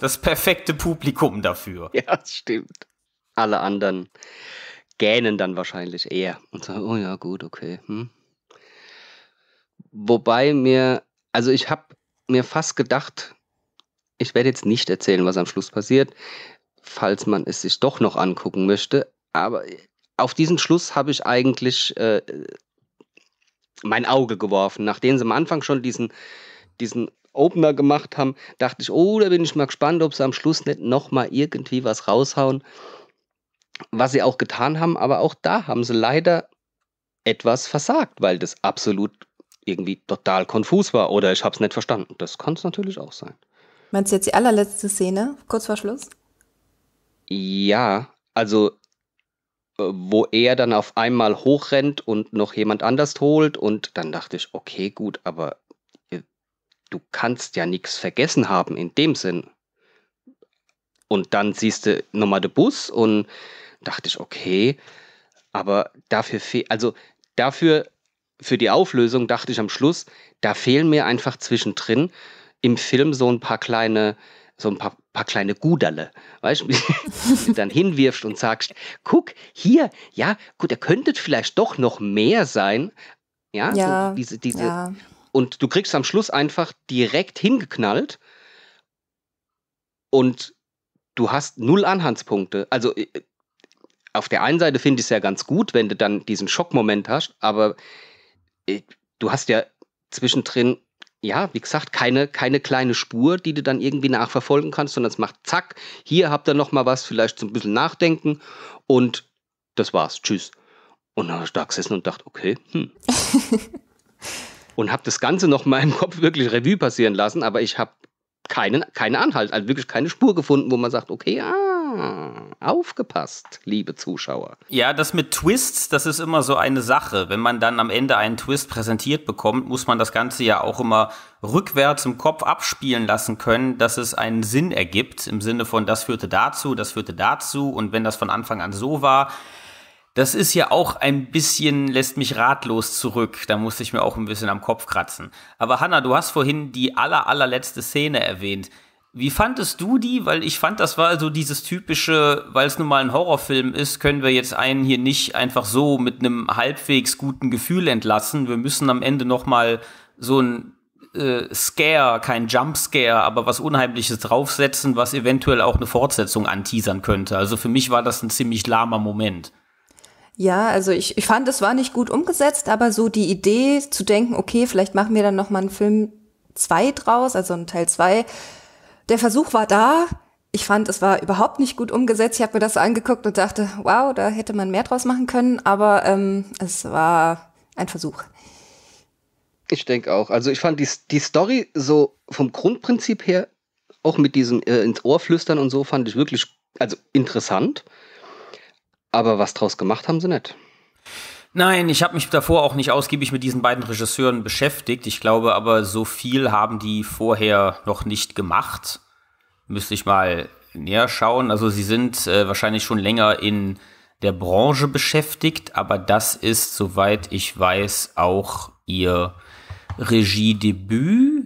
das perfekte Publikum dafür. Ja, das stimmt. Alle anderen gähnen dann wahrscheinlich eher und sagen, oh ja, gut, okay. Wobei ich habe mir fast gedacht, ich werde jetzt nicht erzählen, was am Schluss passiert, falls man es sich doch noch angucken möchte, aber auf diesen Schluss habe ich eigentlich mein Auge geworfen. Nachdem sie am Anfang schon diesen Opener gemacht haben, dachte ich, oh, da bin ich mal gespannt, ob sie am Schluss nicht nochmal irgendwie was raushauen. Was sie auch getan haben, aber auch da haben sie leider etwas versagt, weil das absolut irgendwie total konfus war oder ich habe es nicht verstanden. Das kann es natürlich auch sein. Meinst du jetzt die allerletzte Szene, kurz vor Schluss? Ja, also wo er dann auf einmal hochrennt und noch jemand anders holt und dann dachte ich, okay, gut, aber du kannst ja nichts vergessen haben in dem Sinn. Und dann siehst du nochmal den Bus und dachte ich, okay, aber für die Auflösung dachte ich am Schluss, da fehlen mir einfach zwischendrin im Film so ein paar kleine Guderle, weißt du, dann hinwirfst und sagst, guck, hier, ja, gut, er könnte vielleicht doch noch mehr sein, ja so diese ja. Und du kriegst am Schluss einfach direkt hingeknallt und du hast 0 Anhaltspunkte. Also auf der einen Seite finde ich es ja ganz gut, wenn du dann diesen Schockmoment hast, aber du hast ja zwischendrin ja, wie gesagt, keine kleine Spur, die du dann irgendwie nachverfolgen kannst, sondern es macht zack, hier habt ihr nochmal was, vielleicht so ein bisschen nachdenken und das war's, tschüss. Und dann habe ich da gesessen und dachte, okay, Und habe das Ganze nochmal im Kopf wirklich Revue passieren lassen, aber ich habe keinen Anhalt, also wirklich keine Spur gefunden, wo man sagt, okay, aufgepasst, liebe Zuschauer. Ja, das mit Twists, das ist immer so eine Sache. Wenn man dann am Ende einen Twist präsentiert bekommt, muss man das Ganze ja auch immer rückwärts im Kopf abspielen lassen können, dass es einen Sinn ergibt, im Sinne von, das führte dazu und wenn das von Anfang an so war, das ist ja auch ein bisschen, lässt mich ratlos zurück. Da musste ich mir auch ein bisschen am Kopf kratzen. Aber Hannah, du hast vorhin die allerletzte Szene erwähnt. Wie fandest du die? Weil ich fand, das war so dieses typische, weil es nun mal ein Horrorfilm ist, können wir jetzt einen hier nicht einfach so mit einem halbwegs guten Gefühl entlassen. Wir müssen am Ende noch mal so ein Scare, kein Jumpscare, aber was Unheimliches draufsetzen, was eventuell auch eine Fortsetzung anteasern könnte. Also für mich war das ein ziemlich lahmer Moment. Ja, also ich fand, es war nicht gut umgesetzt, aber so die Idee zu denken, okay, vielleicht machen wir dann nochmal einen Film 2 draus, also einen Teil 2. Der Versuch war da. Ich fand, es war überhaupt nicht gut umgesetzt. Ich habe mir das angeguckt und dachte, wow, da hätte man mehr draus machen können, aber es war ein Versuch. Ich denke auch. Also ich fand die Story so vom Grundprinzip her, auch mit diesem ins Ohr flüstern und so, fand ich wirklich interessant. Aber was draus gemacht haben sie nicht. Nein, ich habe mich davor auch nicht ausgiebig mit diesen beiden Regisseuren beschäftigt. Ich glaube aber, so viel haben die vorher noch nicht gemacht. Müsste ich mal näher schauen. Also sie sind wahrscheinlich schon länger in der Branche beschäftigt. Aber das ist, soweit ich weiß, auch ihr Regiedebüt.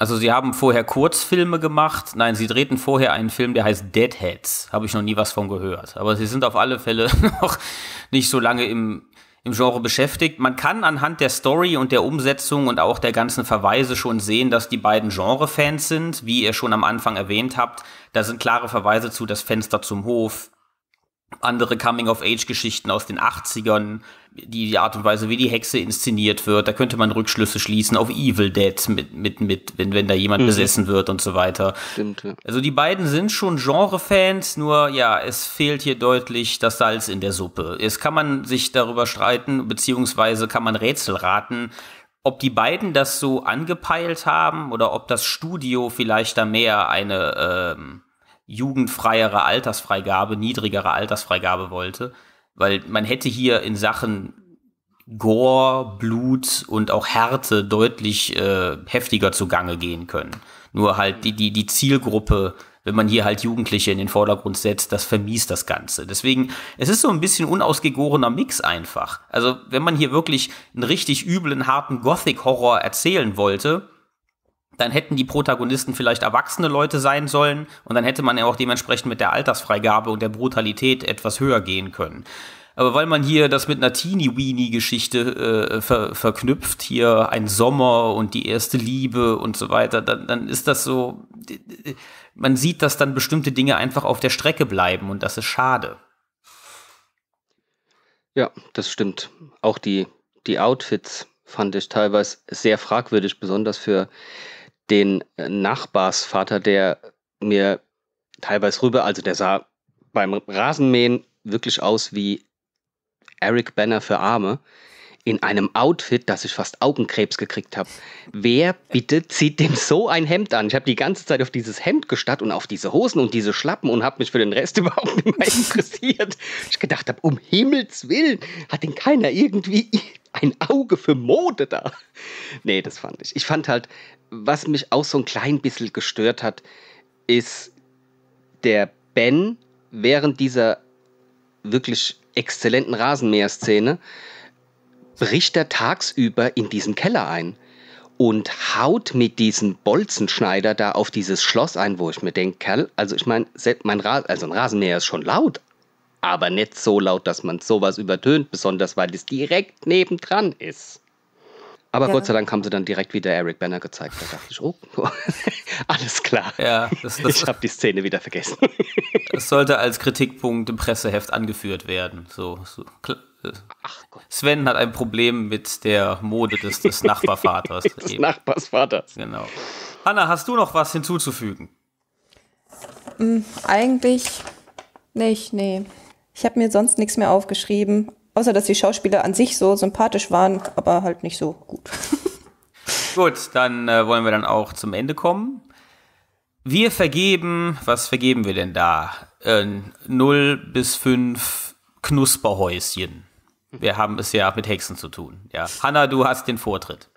Also sie haben vorher Kurzfilme gemacht. Nein, sie drehten vorher einen Film, der heißt Deadheads. Habe ich noch nie was von gehört. Aber sie sind auf alle Fälle noch nicht so lange im Genre beschäftigt. Man kann anhand der Story und der Umsetzung und auch der ganzen Verweise schon sehen, dass die beiden Genre-Fans sind. Wie ihr schon am Anfang erwähnt habt, da sind klare Verweise zu Das Fenster zum Hof, andere Coming-of-Age-Geschichten aus den 80ern, die Art und Weise, wie die Hexe inszeniert wird. Da könnte man Rückschlüsse schließen auf Evil Dead, wenn da jemand besessen wird und so weiter. Stimmt, ja. Also die beiden sind schon Genre-Fans, nur ja, es fehlt hier deutlich das Salz in der Suppe. Jetzt kann man sich darüber streiten, beziehungsweise kann man Rätsel raten, ob die beiden das so angepeilt haben oder ob das Studio vielleicht da mehr eine jugendfreiere Altersfreigabe, niedrigere Altersfreigabe wollte, weil man hätte hier in Sachen Gore, Blut und auch Härte deutlich heftiger zugange gehen können. Nur halt die Zielgruppe, wenn man hier halt Jugendliche in den Vordergrund setzt, das vermiest das Ganze. Deswegen, es ist so ein bisschen unausgegorener Mix einfach. Also wenn man hier wirklich einen richtig üblen, harten Gothic-Horror erzählen wollte, dann hätten die Protagonisten vielleicht erwachsene Leute sein sollen und dann hätte man ja auch dementsprechend mit der Altersfreigabe und der Brutalität etwas höher gehen können. Aber weil man hier das mit einer Teenie-Weenie-Geschichte verknüpft, hier ein Sommer und die erste Liebe und so weiter, dann ist das so, man sieht, dass dann bestimmte Dinge einfach auf der Strecke bleiben und das ist schade. Ja, das stimmt. Auch die Outfits fand ich teilweise sehr fragwürdig, besonders für den Nachbarsvater, der mir teilweise rüber, also der sah beim Rasenmähen wirklich aus wie Eric Banner für Arme, in einem Outfit, dass ich fast Augenkrebs gekriegt habe. Wer bitte zieht dem so ein Hemd an? Ich habe die ganze Zeit auf dieses Hemd gestarrt und auf diese Hosen und diese Schlappen und habe mich für den Rest überhaupt nicht mehr interessiert. Ich gedacht habe, um Himmels Willen, hat denn keiner irgendwie ein Auge für Mode da? Nee, das fand ich. Ich fand halt, was mich auch so ein klein bisschen gestört hat, ist der Ben während dieser wirklich exzellenten Rasenmäher-Szene, bricht er tagsüber in diesen Keller ein und haut mit diesem Bolzenschneider da auf dieses Schloss ein, wo ich mir denke, Kerl, also ich meine, ein Rasenmäher ist schon laut, aber nicht so laut, dass man sowas übertönt, besonders weil es direkt nebendran ist. Aber ja, Gott sei Dank haben sie dann direkt wieder Eric Banner gezeigt. Da dachte ich, oh, alles klar. Ja, ich habe die Szene wieder vergessen. Das sollte als Kritikpunkt im Presseheft angeführt werden. So, Sven hat ein Problem mit der Mode des Nachbarvaters. Des Nachbarsvaters. Genau. Hannah, hast du noch was hinzuzufügen? Eigentlich nicht, nee. Ich habe mir sonst nichts mehr aufgeschrieben, außer dass die Schauspieler an sich so sympathisch waren, aber halt nicht so gut. Gut, dann wollen wir dann auch zum Ende kommen. Wir vergeben, was vergeben wir denn da? 0 bis 5 Knusperhäuschen. Wir haben es ja mit Hexen zu tun. Ja. Hannah, du hast den Vortritt.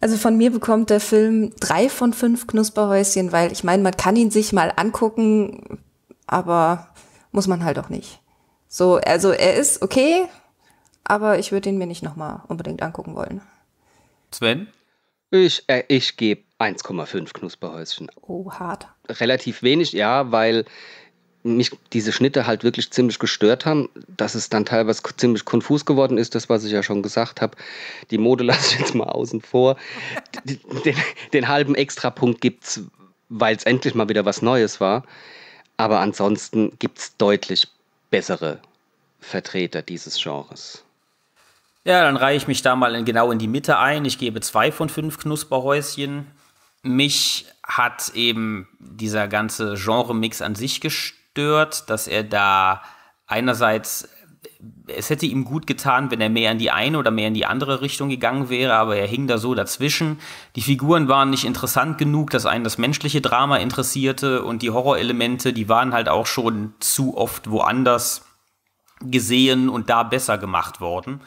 Also von mir bekommt der Film 3 von 5 Knusperhäuschen, weil ich meine, man kann ihn sich mal angucken, aber muss man halt auch nicht. So, also er ist okay, aber ich würde ihn mir nicht nochmal unbedingt angucken wollen. Sven? Ich gebe 1,5 Knusperhäuschen. Oh, hart. Relativ wenig, ja, weil mich diese Schnitte halt wirklich ziemlich gestört haben, dass es dann teilweise ziemlich konfus geworden ist, das, was ich ja schon gesagt habe. Die Mode lasse ich jetzt mal außen vor. Den halben Extrapunkt gibt es, weil es endlich mal wieder was Neues war. Aber ansonsten gibt es deutlich bessere Vertreter dieses Genres. Ja, dann reihe ich mich da mal genau in die Mitte ein. Ich gebe 2 von 5 Knusperhäuschen. Mich hat eben dieser ganze Genre-Mix an sich gestört, dass er da einerseits, es hätte ihm gut getan, wenn er mehr in die eine oder mehr in die andere Richtung gegangen wäre, aber er hing da so dazwischen. Die Figuren waren nicht interessant genug, dass einen das menschliche Drama interessierte, und die Horrorelemente, die waren halt auch schon zu oft woanders gesehen und da besser gemacht worden.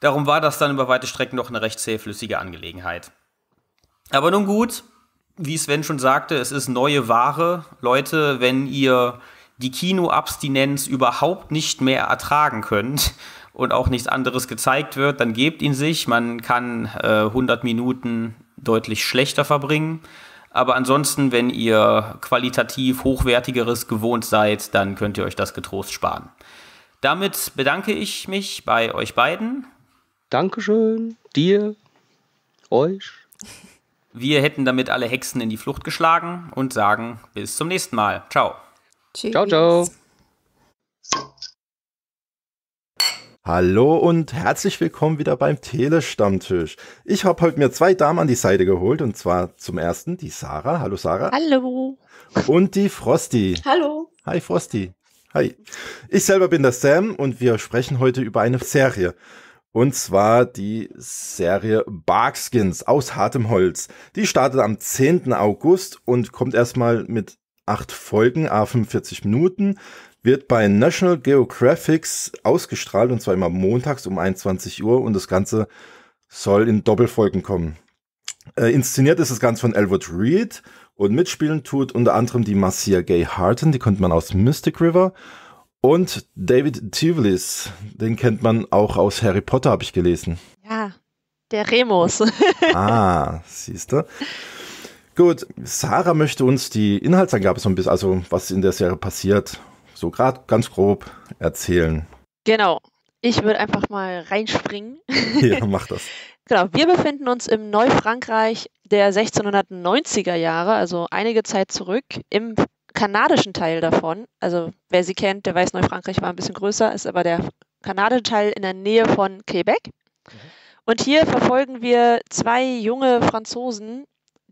Darum war das dann über weite Strecken noch eine recht zähflüssige Angelegenheit. Aber nun gut, wie Sven schon sagte, es ist neue Ware. Leute, wenn ihr die Kinoabstinenz überhaupt nicht mehr ertragen könnt und auch nichts anderes gezeigt wird, dann gebt ihn sich. Man kann 100 Minuten deutlich schlechter verbringen. Aber ansonsten, wenn ihr qualitativ Hochwertigeres gewohnt seid, dann könnt ihr euch das getrost sparen. Damit bedanke ich mich bei euch beiden. Dankeschön, dir, euch. Wir hätten damit alle Hexen in die Flucht geschlagen und sagen bis zum nächsten Mal. Ciao. Tschüss. Ciao, ciao. Hallo und herzlich willkommen wieder beim Telestammtisch. Ich habe heute mir 2 Damen an die Seite geholt, und zwar zum ersten die Sarah. Hallo Sarah. Hallo. Und die Frosty. Hallo. Hi Frosty. Hi. Ich selber bin der Sam und wir sprechen heute über eine Serie. Und zwar die Serie Barkskins aus hartem Holz. Die startet am 10. August und kommt erstmal mit 8 Folgen, à 45 Minuten. Wird bei National Geographic ausgestrahlt, und zwar immer montags um 21 Uhr. Und das Ganze soll in Doppelfolgen kommen. Inszeniert ist das Ganze von Elwood Reed. Und mitspielen tut unter anderem die Marcia Gay Harden, die kennt man aus Mystic River. Und David Thewlis, den kennt man auch aus Harry Potter, habe ich gelesen. Ja, der Remus. Ah, siehst du. Gut, Sarah möchte uns die Inhaltsangabe so ein bisschen, also was in der Serie passiert, so gerade ganz grob erzählen. Genau, ich würde einfach mal reinspringen. Ja, mach das. Genau, wir befinden uns im Neufrankreich der 1690er Jahre, also einige Zeit zurück, im kanadischen Teil davon. Also wer sie kennt, der weiß, Neufrankreich war ein bisschen größer, ist aber der kanadische Teil in der Nähe von Quebec. Und hier verfolgen wir 2 junge Franzosen,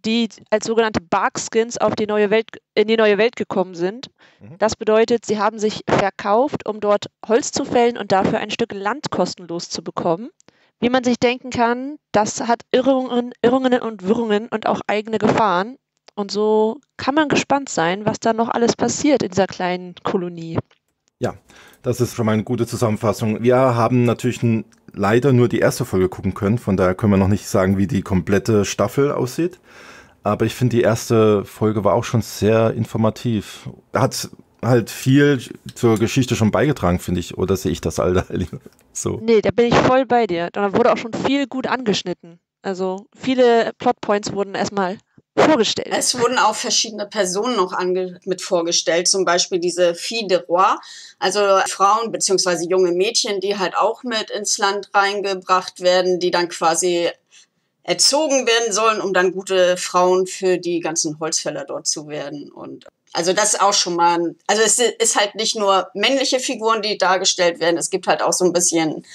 die als sogenannte Barkskins in die neue Welt gekommen sind. Das bedeutet, sie haben sich verkauft, um dort Holz zu fällen und dafür ein Stück Land kostenlos zu bekommen. Wie man sich denken kann, das hat Irrungen und Wirrungen und auch eigene Gefahren. Und so kann man gespannt sein, was da noch alles passiert in dieser kleinen Kolonie. Ja, das ist schon mal eine gute Zusammenfassung. Wir haben natürlich leider nur die erste Folge gucken können. Von daher können wir noch nicht sagen, wie die komplette Staffel aussieht. Aber ich finde, die erste Folge war auch schon sehr informativ. Hat halt viel zur Geschichte schon beigetragen, finde ich. Oder sehe ich das alle so? Nee, da bin ich voll bei dir. Da wurde auch schon viel gut angeschnitten. Also viele Plotpoints wurden erstmal vorgestellt. Es wurden auch verschiedene Personen noch mit vorgestellt. Zum Beispiel diese Fille de Roi, also Frauen bzw. junge Mädchen, die halt auch mit ins Land reingebracht werden, die dann quasi erzogen werden sollen, um dann gute Frauen für die ganzen Holzfäller dort zu werden. Und Also das ist auch schon mal, also es ist halt nicht nur männliche Figuren, die dargestellt werden, es gibt halt auch so ein bisschen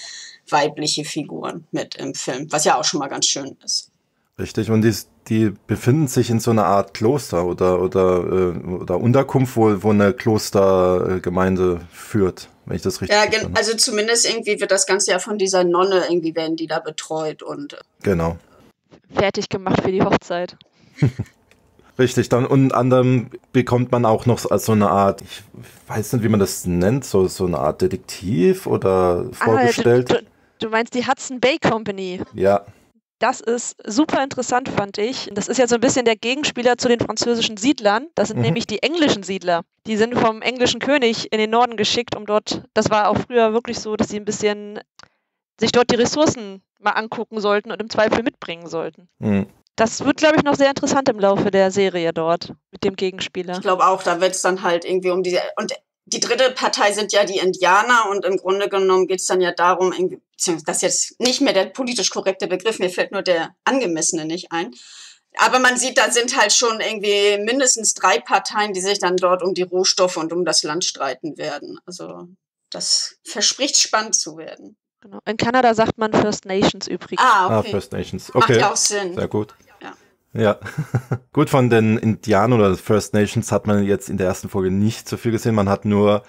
weibliche Figuren mit im Film, was ja auch schon mal ganz schön ist. Richtig, und die befinden sich in so einer Art Kloster oder Unterkunft, wo eine Klostergemeinde führt, wenn ich das richtig verstehe. Also zumindest irgendwie wird das Ganze ja von dieser Nonne, irgendwie werden die da betreut und genau. Fertig gemacht für die Hochzeit. Richtig, dann unter anderem bekommt man auch noch so eine Art, ich weiß nicht, wie man das nennt, so eine Art Detektiv oder vorgestellt. Du meinst die Hudson Bay Company? Ja. Das ist super interessant, fand ich. Das ist ja so ein bisschen der Gegenspieler zu den französischen Siedlern. Das sind nämlich die englischen Siedler. Die sind vom englischen König in den Norden geschickt, um dort, das war auch früher wirklich so, dass sie ein bisschen sich dort die Ressourcen mal angucken sollten und im Zweifel mitbringen sollten. Mhm. Das wird, glaube ich, noch sehr interessant im Laufe der Serie dort mit dem Gegenspieler. Ich glaube auch, da wird es dann halt irgendwie um diese... Und die dritte Partei sind ja die Indianer und im Grunde genommen geht es dann ja darum, das ist jetzt nicht mehr der politisch korrekte Begriff, mir fällt nur der angemessene nicht ein. Aber man sieht, da sind halt schon irgendwie mindestens 3 Parteien, die sich dann dort um die Rohstoffe und um das Land streiten werden. Also das verspricht spannend zu werden. Genau. In Kanada sagt man First Nations übrigens. Ah, okay. Ah, First Nations. Okay. Macht ja auch Sinn. Sehr gut. Ja, gut, von den Indianern oder First Nations hat man jetzt in der ersten Folge nicht so viel gesehen. Man hat nur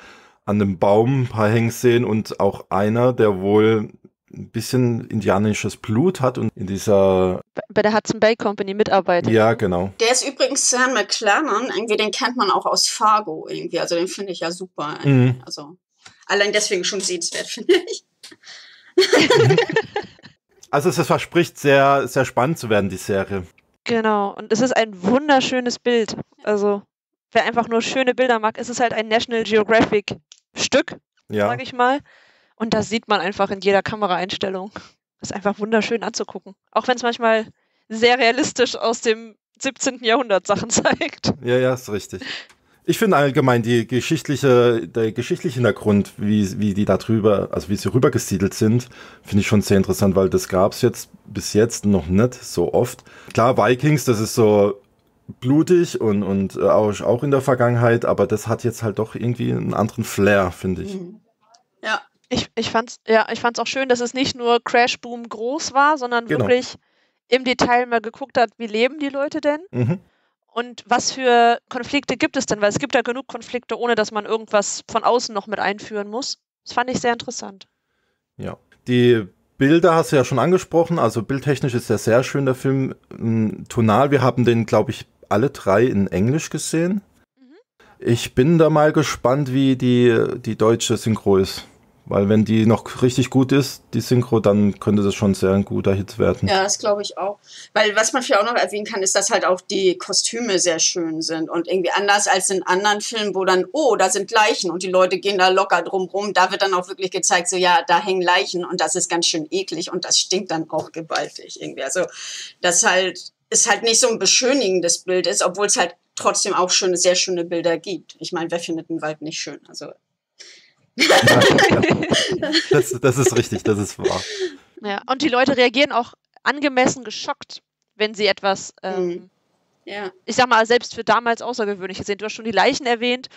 an dem Baum ein paar hängen sehen und auch einer, der wohl ein bisschen indianisches Blut hat und in dieser... Bei der Hudson Bay Company mitarbeitet. Ja, genau. Der ist übrigens Sam McLaren, irgendwie den kennt man auch aus Fargo irgendwie, also den finde ich ja super. Mhm. Also allein deswegen schon sehenswert, finde ich. Also es verspricht sehr, sehr spannend zu werden, die Serie. Genau, und es ist ein wunderschönes Bild. Also, wer einfach nur schöne Bilder mag, es ist halt ein National Geographic Stück, ja, sag ich mal. Und das sieht man einfach in jeder Kameraeinstellung. Ist einfach wunderschön anzugucken. Auch wenn es manchmal sehr realistisch aus dem 17. Jahrhundert Sachen zeigt. Ja, ist richtig. Ich finde allgemein der geschichtliche Hintergrund, wie die da drüber, also wie sie rübergesiedelt sind, finde ich schon sehr interessant, weil das gab es jetzt bis jetzt noch nicht so oft. Klar, Vikings, das ist so blutig und auch in der Vergangenheit, aber das hat jetzt halt doch irgendwie einen anderen Flair, finde ich. Ja, ich fand's auch schön, dass es nicht nur Crash Boom groß war, sondern wirklich im Detail mal geguckt hat, wie leben die Leute denn? Mhm. Und was für Konflikte gibt es denn? Weil es gibt ja genug Konflikte, ohne dass man irgendwas von außen noch mit einführen muss. Das fand ich sehr interessant. Ja, die Bilder hast du ja schon angesprochen. Also bildtechnisch ist ja sehr schön, der Film. Tonal, wir haben den, glaube ich, alle 3 in Englisch gesehen. Mhm. Ich bin da mal gespannt, wie die deutsche Synchro ist. Weil wenn die noch richtig gut ist, die Synchro, dann könnte das schon sehr ein guter Hit werden. Ja, das glaube ich auch. Weil was man vielleicht auch noch erwähnen kann, ist, dass halt auch die Kostüme sehr schön sind. Und irgendwie anders als in anderen Filmen, wo dann, oh, da sind Leichen und die Leute gehen da locker drum rum. Da wird dann auch wirklich gezeigt, so ja, da hängen Leichen und das ist ganz schön eklig und das stinkt dann auch gewaltig irgendwie. Also das halt ist halt nicht so ein beschönigendes Bild ist, obwohl es halt trotzdem auch schöne, sehr schöne Bilder gibt. Ich meine, wer findet den Wald nicht schön? Also ja. Das ist richtig, das ist wahr. Ja, und die Leute reagieren auch angemessen geschockt, wenn sie etwas, ich sag mal, selbst für damals Außergewöhnliches sehen. Du hast schon die Leichen erwähnt,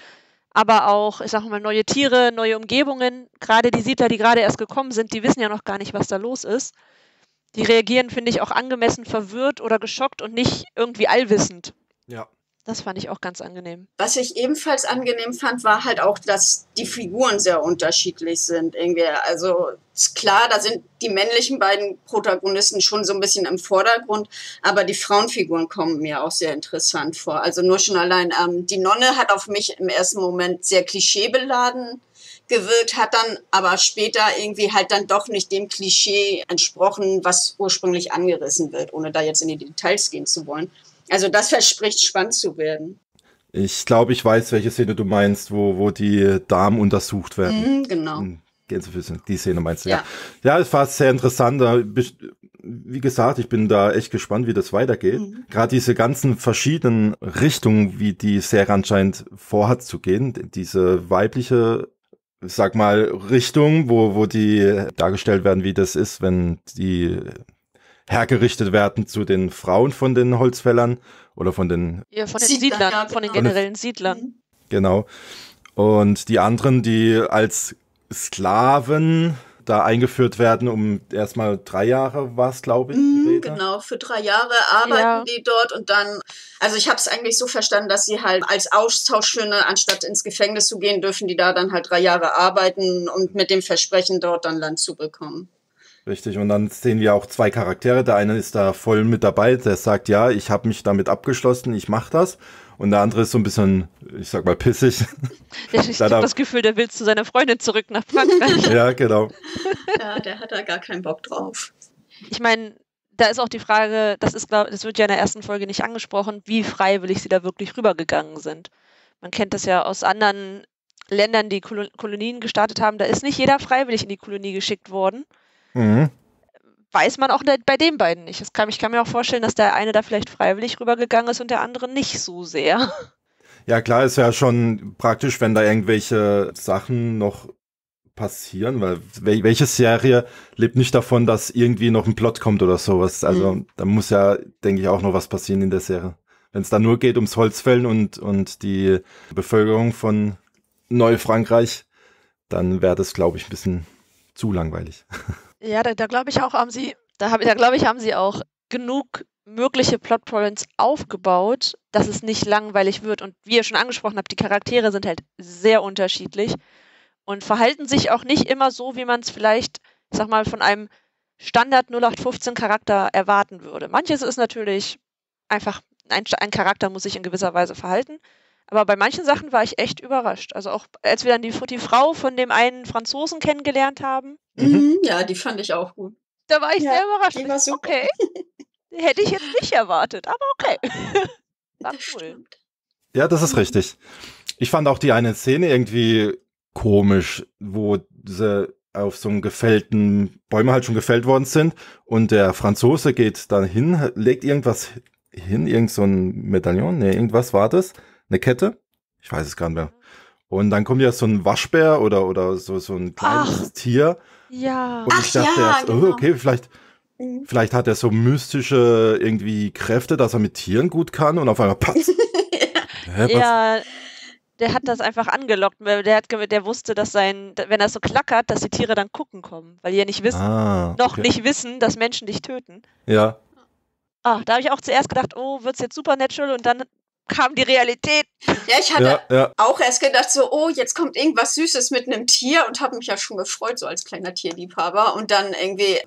aber auch, ich sag mal, neue Tiere, neue Umgebungen. Gerade die Siedler, die gerade erst gekommen sind, die wissen ja noch gar nicht, was da los ist. Die reagieren, finde ich, auch angemessen verwirrt oder geschockt und nicht irgendwie allwissend. Ja. Das fand ich auch ganz angenehm. Was ich ebenfalls angenehm fand, war halt auch, dass die Figuren sehr unterschiedlich sind irgendwie. Also ist klar, da sind die männlichen beiden Protagonisten schon so ein bisschen im Vordergrund, aber die Frauenfiguren kommen mir auch sehr interessant vor. Also nur schon allein, die Nonne hat auf mich im ersten Moment sehr klischeebeladen gewirkt, hat dann aber später irgendwie halt dann doch nicht dem Klischee entsprochen, was ursprünglich angerissen wird, ohne da jetzt in die Details gehen zu wollen. Also das verspricht spannend zu werden. Ich glaube, ich weiß, welche Szene du meinst, wo die Damen untersucht werden. Mhm, genau. Die Szene meinst du, ja. Ja, es war sehr interessant. Wie gesagt, ich bin da echt gespannt, wie das weitergeht. Mhm. Gerade diese ganzen verschiedenen Richtungen, wie die Serie anscheinend vorhat zu gehen. Diese weibliche, sag mal, Richtung, wo die dargestellt werden, wie das ist, wenn die hergerichtet werden zu den Frauen von den Holzfällern oder von den, ja, von den Siedlern, ja, genau. Von den generellen Siedlern. Genau. Und die anderen, die als Sklaven da eingeführt werden, um erstmal 3 Jahre war es, glaube ich. Genau, für 3 Jahre arbeiten die dort und dann, also ich habe es eigentlich so verstanden, dass sie halt als Austauschschöne, anstatt ins Gefängnis zu gehen, dürfen die da dann halt 3 Jahre arbeiten und mit dem Versprechen, dort dann Land zu bekommen. Richtig, und dann sehen wir auch 2 Charaktere, der eine ist da voll mit dabei, der sagt, ja, ich habe mich damit abgeschlossen, ich mache das. Und der andere ist so ein bisschen, ich sag mal, pissig. Ich habe das Gefühl, der will zu seiner Freundin zurück nach Frankreich. Ja, genau. Ja, der hat da gar keinen Bock drauf. Ich meine, da ist auch die Frage, das wird ja in der ersten Folge nicht angesprochen, wie freiwillig sie da wirklich rübergegangen sind. Man kennt das ja aus anderen Ländern, die Kolonien gestartet haben. Da ist nicht jeder freiwillig in die Kolonie geschickt worden. Mhm. Weiß man auch bei den beiden nicht. Ich kann mir auch vorstellen, dass der eine da vielleicht freiwillig rübergegangen ist und der andere nicht so sehr. Ja klar, ist ja schon praktisch, wenn da irgendwelche Sachen noch passieren, weil welche Serie lebt nicht davon, dass irgendwie noch ein Plot kommt oder sowas. Also da muss ja, denke ich, auch noch was passieren in der Serie. Wenn es dann nur geht ums Holzfällen und die Bevölkerung von Neufrankreich, dann wäre das, glaube ich, ein bisschen zu langweilig. Ja, da glaube ich auch, haben sie auch genug mögliche Plotpoints aufgebaut, dass es nicht langweilig wird. Und wie ihr schon angesprochen habt, die Charaktere sind halt sehr unterschiedlich und verhalten sich auch nicht immer so, wie man es vielleicht, ich sag mal, von einem Standard 0815 Charakter erwarten würde. Manches ist natürlich einfach, ein Charakter muss sich in gewisser Weise verhalten. Aber bei manchen Sachen war ich echt überrascht. Also auch, als wir dann die Frau von dem einen Franzosen kennengelernt haben. Mhm. Ja, die fand ich auch gut. Da war ich sehr überrascht. Die war super. Okay, hätte ich jetzt nicht erwartet, aber okay. War cool. Ja, das ist richtig. Ich fand auch die eine Szene irgendwie komisch, wo diese auf so einem gefällten, Bäume halt schon gefällt worden sind und der Franzose geht dann hin, legt irgendwas hin, irgend so ein Medaillon, ne, irgendwas war das. Eine Kette? Ich weiß es gar nicht mehr. Und dann kommt ja so ein Waschbär oder so ein kleines Tier. Ja. Und ich dachte erst, genau. Okay, vielleicht hat er so mystische irgendwie Kräfte, dass er mit Tieren gut kann und auf einmal patz. Ja, der hat das einfach angelockt. Der wusste, dass wenn er so klackert, dass die Tiere dann gucken kommen, weil die ja nicht wissen, nicht wissen, dass Menschen dich töten. Ja. Da habe ich auch zuerst gedacht, wird's jetzt supernatural und dann kam die Realität. Ja, ich hatte auch erst gedacht, so, jetzt kommt irgendwas Süßes mit einem Tier und habe mich ja schon gefreut, so als kleiner Tierliebhaber. Und dann irgendwie,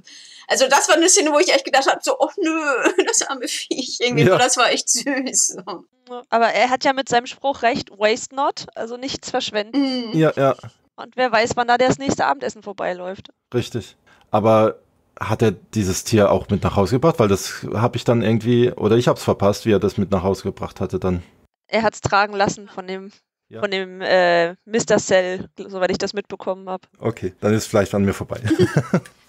also das war eine Szene, wo ich echt gedacht habe, so, nö, das arme Viech. Irgendwie, das war echt süß. So. Aber er hat ja mit seinem Spruch recht, waste not, also nichts verschwenden. Mhm. Ja. Und wer weiß, wann da das nächste Abendessen vorbeiläuft. Richtig. Aber hat er dieses Tier auch mit nach Hause gebracht? Weil das habe ich dann irgendwie, oder ich habe es verpasst, wie er das mit nach Hause gebracht hatte dann. Er hat es tragen lassen von dem Mr. Cell, soweit ich das mitbekommen habe. Okay, dann ist es vielleicht an mir vorbei.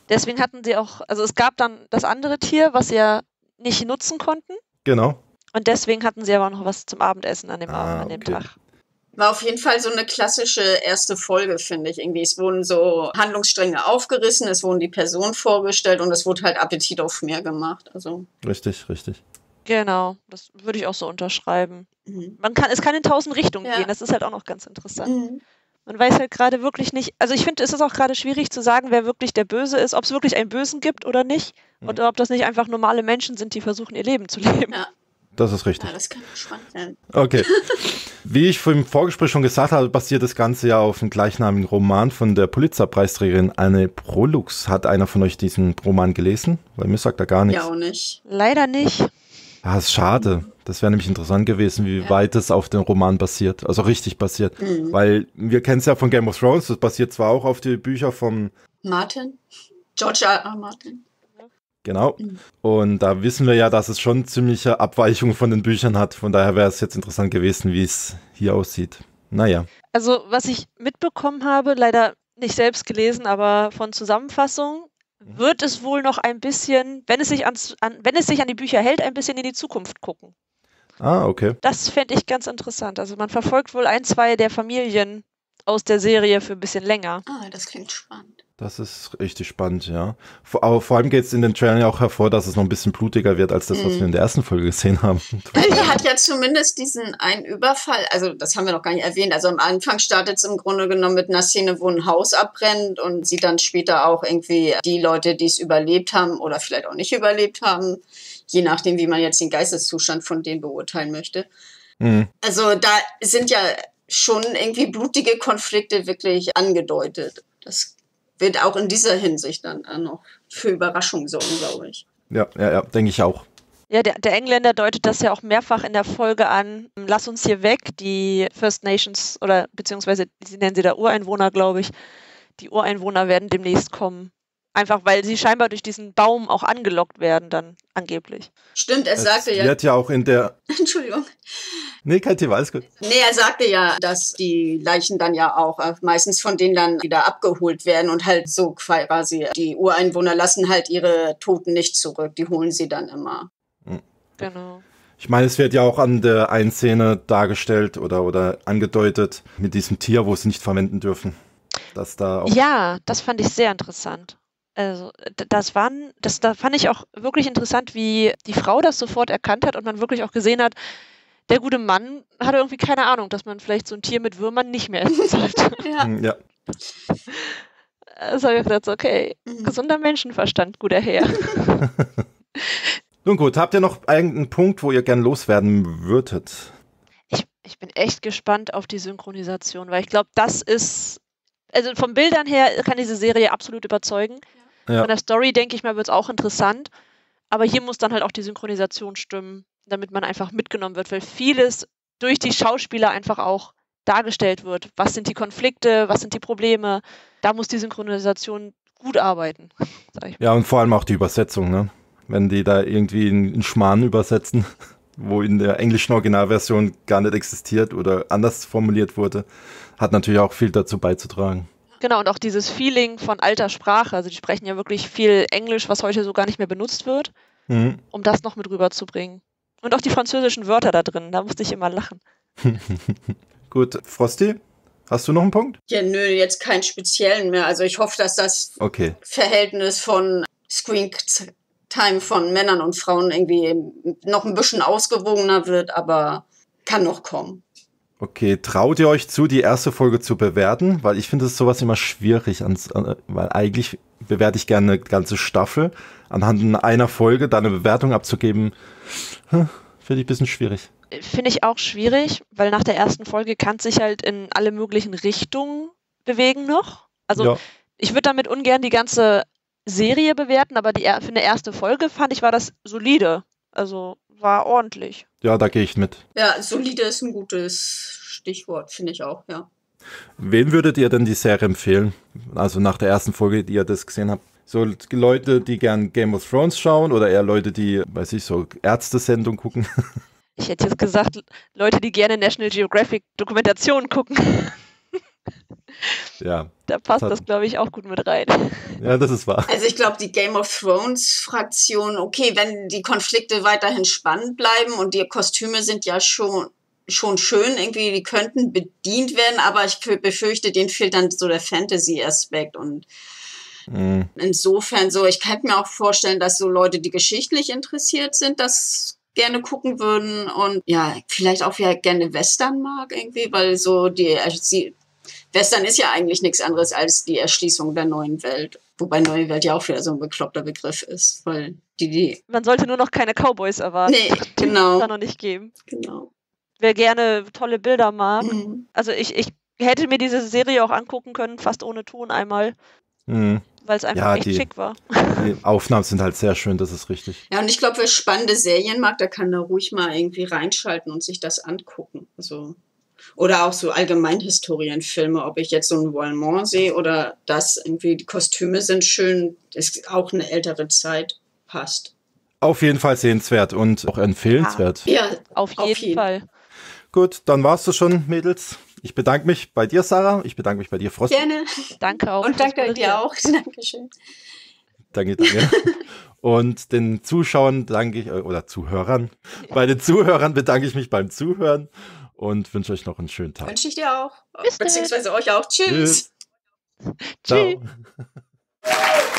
Deswegen hatten sie auch, also es gab dann das andere Tier, was sie ja nicht nutzen konnten. Genau. Und deswegen hatten sie aber noch was zum Abendessen an dem Tag. War auf jeden Fall so eine klassische erste Folge, finde ich. Irgendwie, es wurden so Handlungsstränge aufgerissen, es wurden die Personen vorgestellt und es wurde halt Appetit auf mehr gemacht. Also. Richtig, richtig. Genau, das würde ich auch so unterschreiben. Mhm. Es kann in 1000 Richtungen gehen, das ist halt auch noch ganz interessant. Mhm. Man weiß halt gerade wirklich nicht, also ich finde, es ist auch gerade schwierig zu sagen, wer wirklich der Böse ist, ob es wirklich einen Bösen gibt oder nicht und ob das nicht einfach normale Menschen sind, die versuchen, ihr Leben zu leben. Ja. Das ist richtig. Ja, das kann spannend sein. Okay. Wie ich im Vorgespräch schon gesagt habe, basiert das Ganze ja auf einem gleichnamigen Roman von der Pulitzer-Preisträgerin Anne Prolux. Hat einer von euch diesen Roman gelesen? Weil mir sagt da gar nichts. Ja, auch nicht. Leider nicht. Ah, ist schade. Das wäre nämlich interessant gewesen, wie weit es auf den Roman basiert. Also richtig basiert. Mhm. Weil wir kennen es ja von Game of Thrones. Das basiert zwar auch auf die Bücher von George R. R. Martin. Genau. Und da wissen wir ja, dass es schon ziemliche Abweichungen von den Büchern hat. Von daher wäre es jetzt interessant gewesen, wie es hier aussieht. Naja. Also, was ich mitbekommen habe, leider nicht selbst gelesen, aber von Zusammenfassungen, wird es wohl noch ein bisschen, wenn es sich an die Bücher hält, ein bisschen in die Zukunft gucken. Ah, okay. Das fände ich ganz interessant. Also man verfolgt wohl 1, 2 der Familien aus der Serie für ein bisschen länger. Ah, das klingt spannend. Das ist richtig spannend, ja. Aber vor allem geht es in den Trailern ja auch hervor, dass es noch ein bisschen blutiger wird als das, was wir in der ersten Folge gesehen haben. Er hat ja zumindest diesen einen Überfall, also das haben wir noch gar nicht erwähnt, also am Anfang startet es im Grunde genommen mit einer Szene, wo ein Haus abbrennt und sieht dann später auch irgendwie die Leute, die es überlebt haben oder vielleicht auch nicht überlebt haben, je nachdem, wie man jetzt den Geisteszustand von denen beurteilen möchte. Mhm. Also da sind ja schon irgendwie blutige Konflikte wirklich angedeutet. Das wird auch in dieser Hinsicht dann noch für Überraschung sorgen, glaube ich. Ja, denke ich auch. Ja, der Engländer deutet das ja auch mehrfach in der Folge an. Lass uns hier weg, die First Nations oder beziehungsweise sie nennen sie da Ureinwohner, glaube ich. Die Ureinwohner werden demnächst kommen. Einfach, weil sie scheinbar durch diesen Baum auch angelockt werden dann, angeblich. Stimmt, er sagte ja... Wird ja auch in der... Entschuldigung. Nee, kein Thema, alles gut. Nee, er sagte ja, dass die Leichen dann ja auch meistens von denen dann wieder abgeholt werden und halt so quasi, die Ureinwohner lassen halt ihre Toten nicht zurück, die holen sie dann immer. Mhm. Genau. Ich meine, es wird ja auch an der einen Szene dargestellt oder angedeutet mit diesem Tier, wo es nicht verwenden dürfen. Dass da auch ja, das fand ich sehr interessant. Also da fand ich auch wirklich interessant, wie die Frau das sofort erkannt hat und man wirklich auch gesehen hat, der gute Mann hatte irgendwie keine Ahnung, dass man vielleicht so ein Tier mit Würmern nicht mehr essen sollte. Ja. Also habe ich gedacht, okay, gesunder Menschenverstand, guter Herr. Nun gut, habt ihr noch irgendeinen Punkt, wo ihr gern loswerden würdet? Ich bin echt gespannt auf die Synchronisation, weil ich glaube, das ist, also von Bildern her kann diese Serie absolut überzeugen. Ja. Von der Story, denke ich mal, wird es auch interessant. Aber hier muss dann halt auch die Synchronisation stimmen, damit man einfach mitgenommen wird, weil vieles durch die Schauspieler einfach auch dargestellt wird. Was sind die Konflikte, was sind die Probleme? Da muss die Synchronisation gut arbeiten. Sag ich mal. Ja, und vor allem auch die Übersetzung, ne? Wenn die da irgendwie einen Schmarrn übersetzen, wo in der englischen Originalversion gar nicht existiert oder anders formuliert wurde, hat natürlich auch viel dazu beizutragen. Genau, und auch dieses Feeling von alter Sprache. Also die sprechen ja wirklich viel Englisch, was heute so gar nicht mehr benutzt wird, um das noch mit rüberzubringen. Und auch die französischen Wörter da drin, da musste ich immer lachen. Gut, Frosty, hast du noch einen Punkt? Ja, nö, jetzt keinen speziellen mehr. Also ich hoffe, dass das Verhältnis von Screen-Time von Männern und Frauen irgendwie noch ein bisschen ausgewogener wird, aber kann noch kommen. Okay, traut ihr euch zu, die erste Folge zu bewerten? Weil ich finde es sowas immer schwierig, weil eigentlich bewerte ich gerne eine ganze Staffel. Anhand einer Folge da eine Bewertung abzugeben, finde ich ein bisschen schwierig. Finde ich auch schwierig, weil nach der ersten Folge kann es sich halt in alle möglichen Richtungen bewegen noch. Also ich würde damit ungern die ganze Serie bewerten, aber für eine erste Folge fand ich, war das solide. Also war ordentlich. Ja, da gehe ich mit. Ja, solide ist ein gutes Stichwort, finde ich auch, ja. Wem würdet ihr denn die Serie empfehlen? Also nach der ersten Folge, die ihr das gesehen habt. So Leute, die gern Game of Thrones schauen oder eher Leute, die, weiß ich, so Ärztesendung gucken? Ich hätte jetzt gesagt, Leute, die gerne National Geographic Dokumentationen gucken. Ja. Da passt das, glaube ich, auch gut mit rein. Ja, das ist wahr. Also ich glaube, die Game of Thrones-Fraktion, okay, wenn die Konflikte weiterhin spannend bleiben und die Kostüme sind ja schon schön, irgendwie, die könnten bedient werden, aber ich befürchte, denen fehlt dann so der Fantasy-Aspekt und insofern so, ich kann mir auch vorstellen, dass so Leute, die geschichtlich interessiert sind, das gerne gucken würden und ja, vielleicht auch wer gerne Western mag irgendwie, weil so Western ist ja eigentlich nichts anderes als die Erschließung der neuen Welt. Wobei neue Welt ja auch wieder so ein bekloppter Begriff ist, weil man sollte nur noch keine Cowboys erwarten. Nee, genau. Das kann noch nicht geben. Genau. Wer gerne tolle Bilder mag. Mhm. Also ich hätte mir diese Serie auch angucken können, fast ohne Ton einmal. Mhm. Weil es einfach echt schick war. Die Aufnahmen sind halt sehr schön, das ist richtig. Ja, und ich glaube, wer spannende Serien mag, der kann da ruhig mal irgendwie reinschalten und sich das angucken. Also, oder auch so allgemein Historienfilme, ob ich jetzt so ein Valmont sehe oder das irgendwie, die Kostüme sind schön, ist auch eine ältere Zeit, passt. Auf jeden Fall sehenswert und auch empfehlenswert. Ja, auf jeden Fall. Gut, dann warst du schon, Mädels. Ich bedanke mich bei dir, Sarah. Ich bedanke mich bei dir, Frosty. Gerne. Danke auch. Und danke dir auch. Dankeschön. Danke. Und den Zuschauern bedanke ich, oder Zuhörern. Bei den Zuhörern bedanke ich mich beim Zuhören. und wünsche euch noch einen schönen Tag. Wünsche ich dir auch. Beziehungsweise euch auch. Tschüss. Tschüss. Ciao.